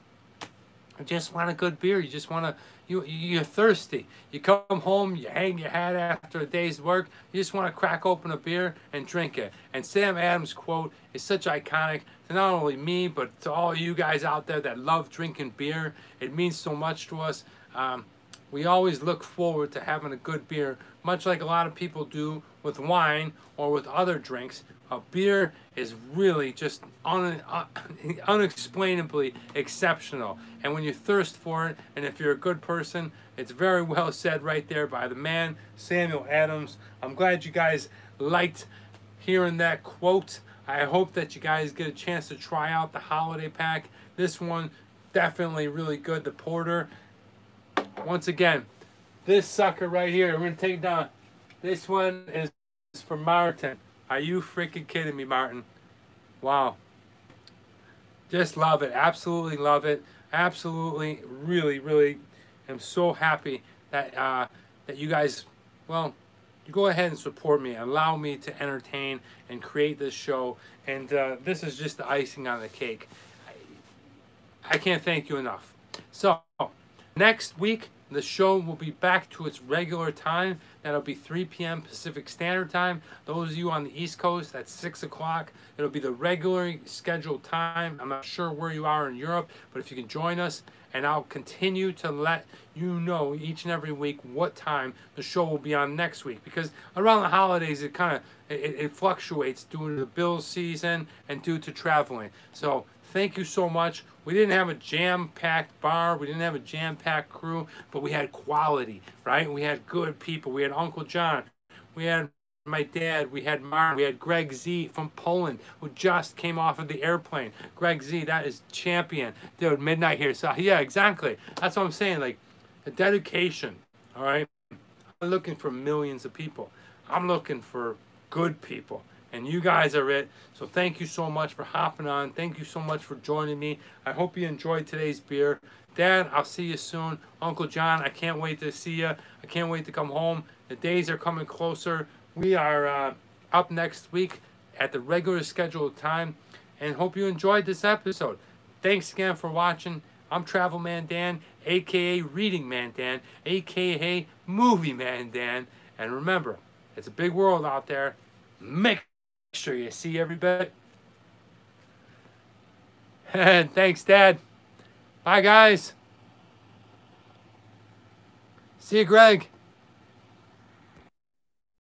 just want a good beer, you just want to, you, you're thirsty. You come home, you hang your hat after a day's work, you just want to crack open a beer and drink it. And Sam Adams' quote is such iconic to not only me, but to all you guys out there that love drinking beer. It means so much to us. Um, we always look forward to having a good beer, much like a lot of people do with wine or with other drinks. A beer is really just un, un, unexplainably exceptional. And when you thirst for it, and if you're a good person, it's very well said right there by the man, Samuel Adams. I'm glad you guys liked hearing that quote. I hope that you guys get a chance to try out the holiday pack. This one, definitely really good, the porter. Once again, this sucker right here, we're going to take down. This one is for Martin. Are you freaking kidding me, Martin? Wow. Just love it. Absolutely love it. Absolutely, really, really am so happy that uh, that you guys, well, you go ahead and support me. Allow me to entertain and create this show. And uh, this is just the icing on the cake. I, I can't thank you enough. So, next week, the show will be back to its regular time. That'll be three P M Pacific Standard Time. Those of you on the East Coast, that's six o'clock. It'll be the regular scheduled time. I'm not sure where you are in Europe, but if you can join us, and I'll continue to let you know each and every week what time the show will be on next week. Because around the holidays, it kind of it, it fluctuates due to the Bills season and due to traveling. So thank you so much. We didn't have a jam-packed bar. We didn't have a jam-packed crew, but we had quality, right? We had good people. We had Uncle John. We had my dad. We had Martin. We had Greg Z from Poland, who just came off of the airplane. Greg Z, that is champion. Dude, midnight here. So, yeah, exactly. That's what I'm saying. Like, the dedication, all right? I'm looking for millions of people. I'm looking for good people. And you guys are it. So thank you so much for hopping on. Thank you so much for joining me. I hope you enjoyed today's beer. Dad, I'll see you soon. Uncle John, I can't wait to see you. I can't wait to come home. The days are coming closer. We are uh, up next week at the regular scheduled time. And hope you enjoyed this episode. Thanks again for watching. I'm Travel Man Dan, a k a. Reading Man Dan, a k a. Movie Man Dan, And remember, it's a big world out there. Make sure you see everybody. And thanks, Dad. Bye, guys. See you, Greg.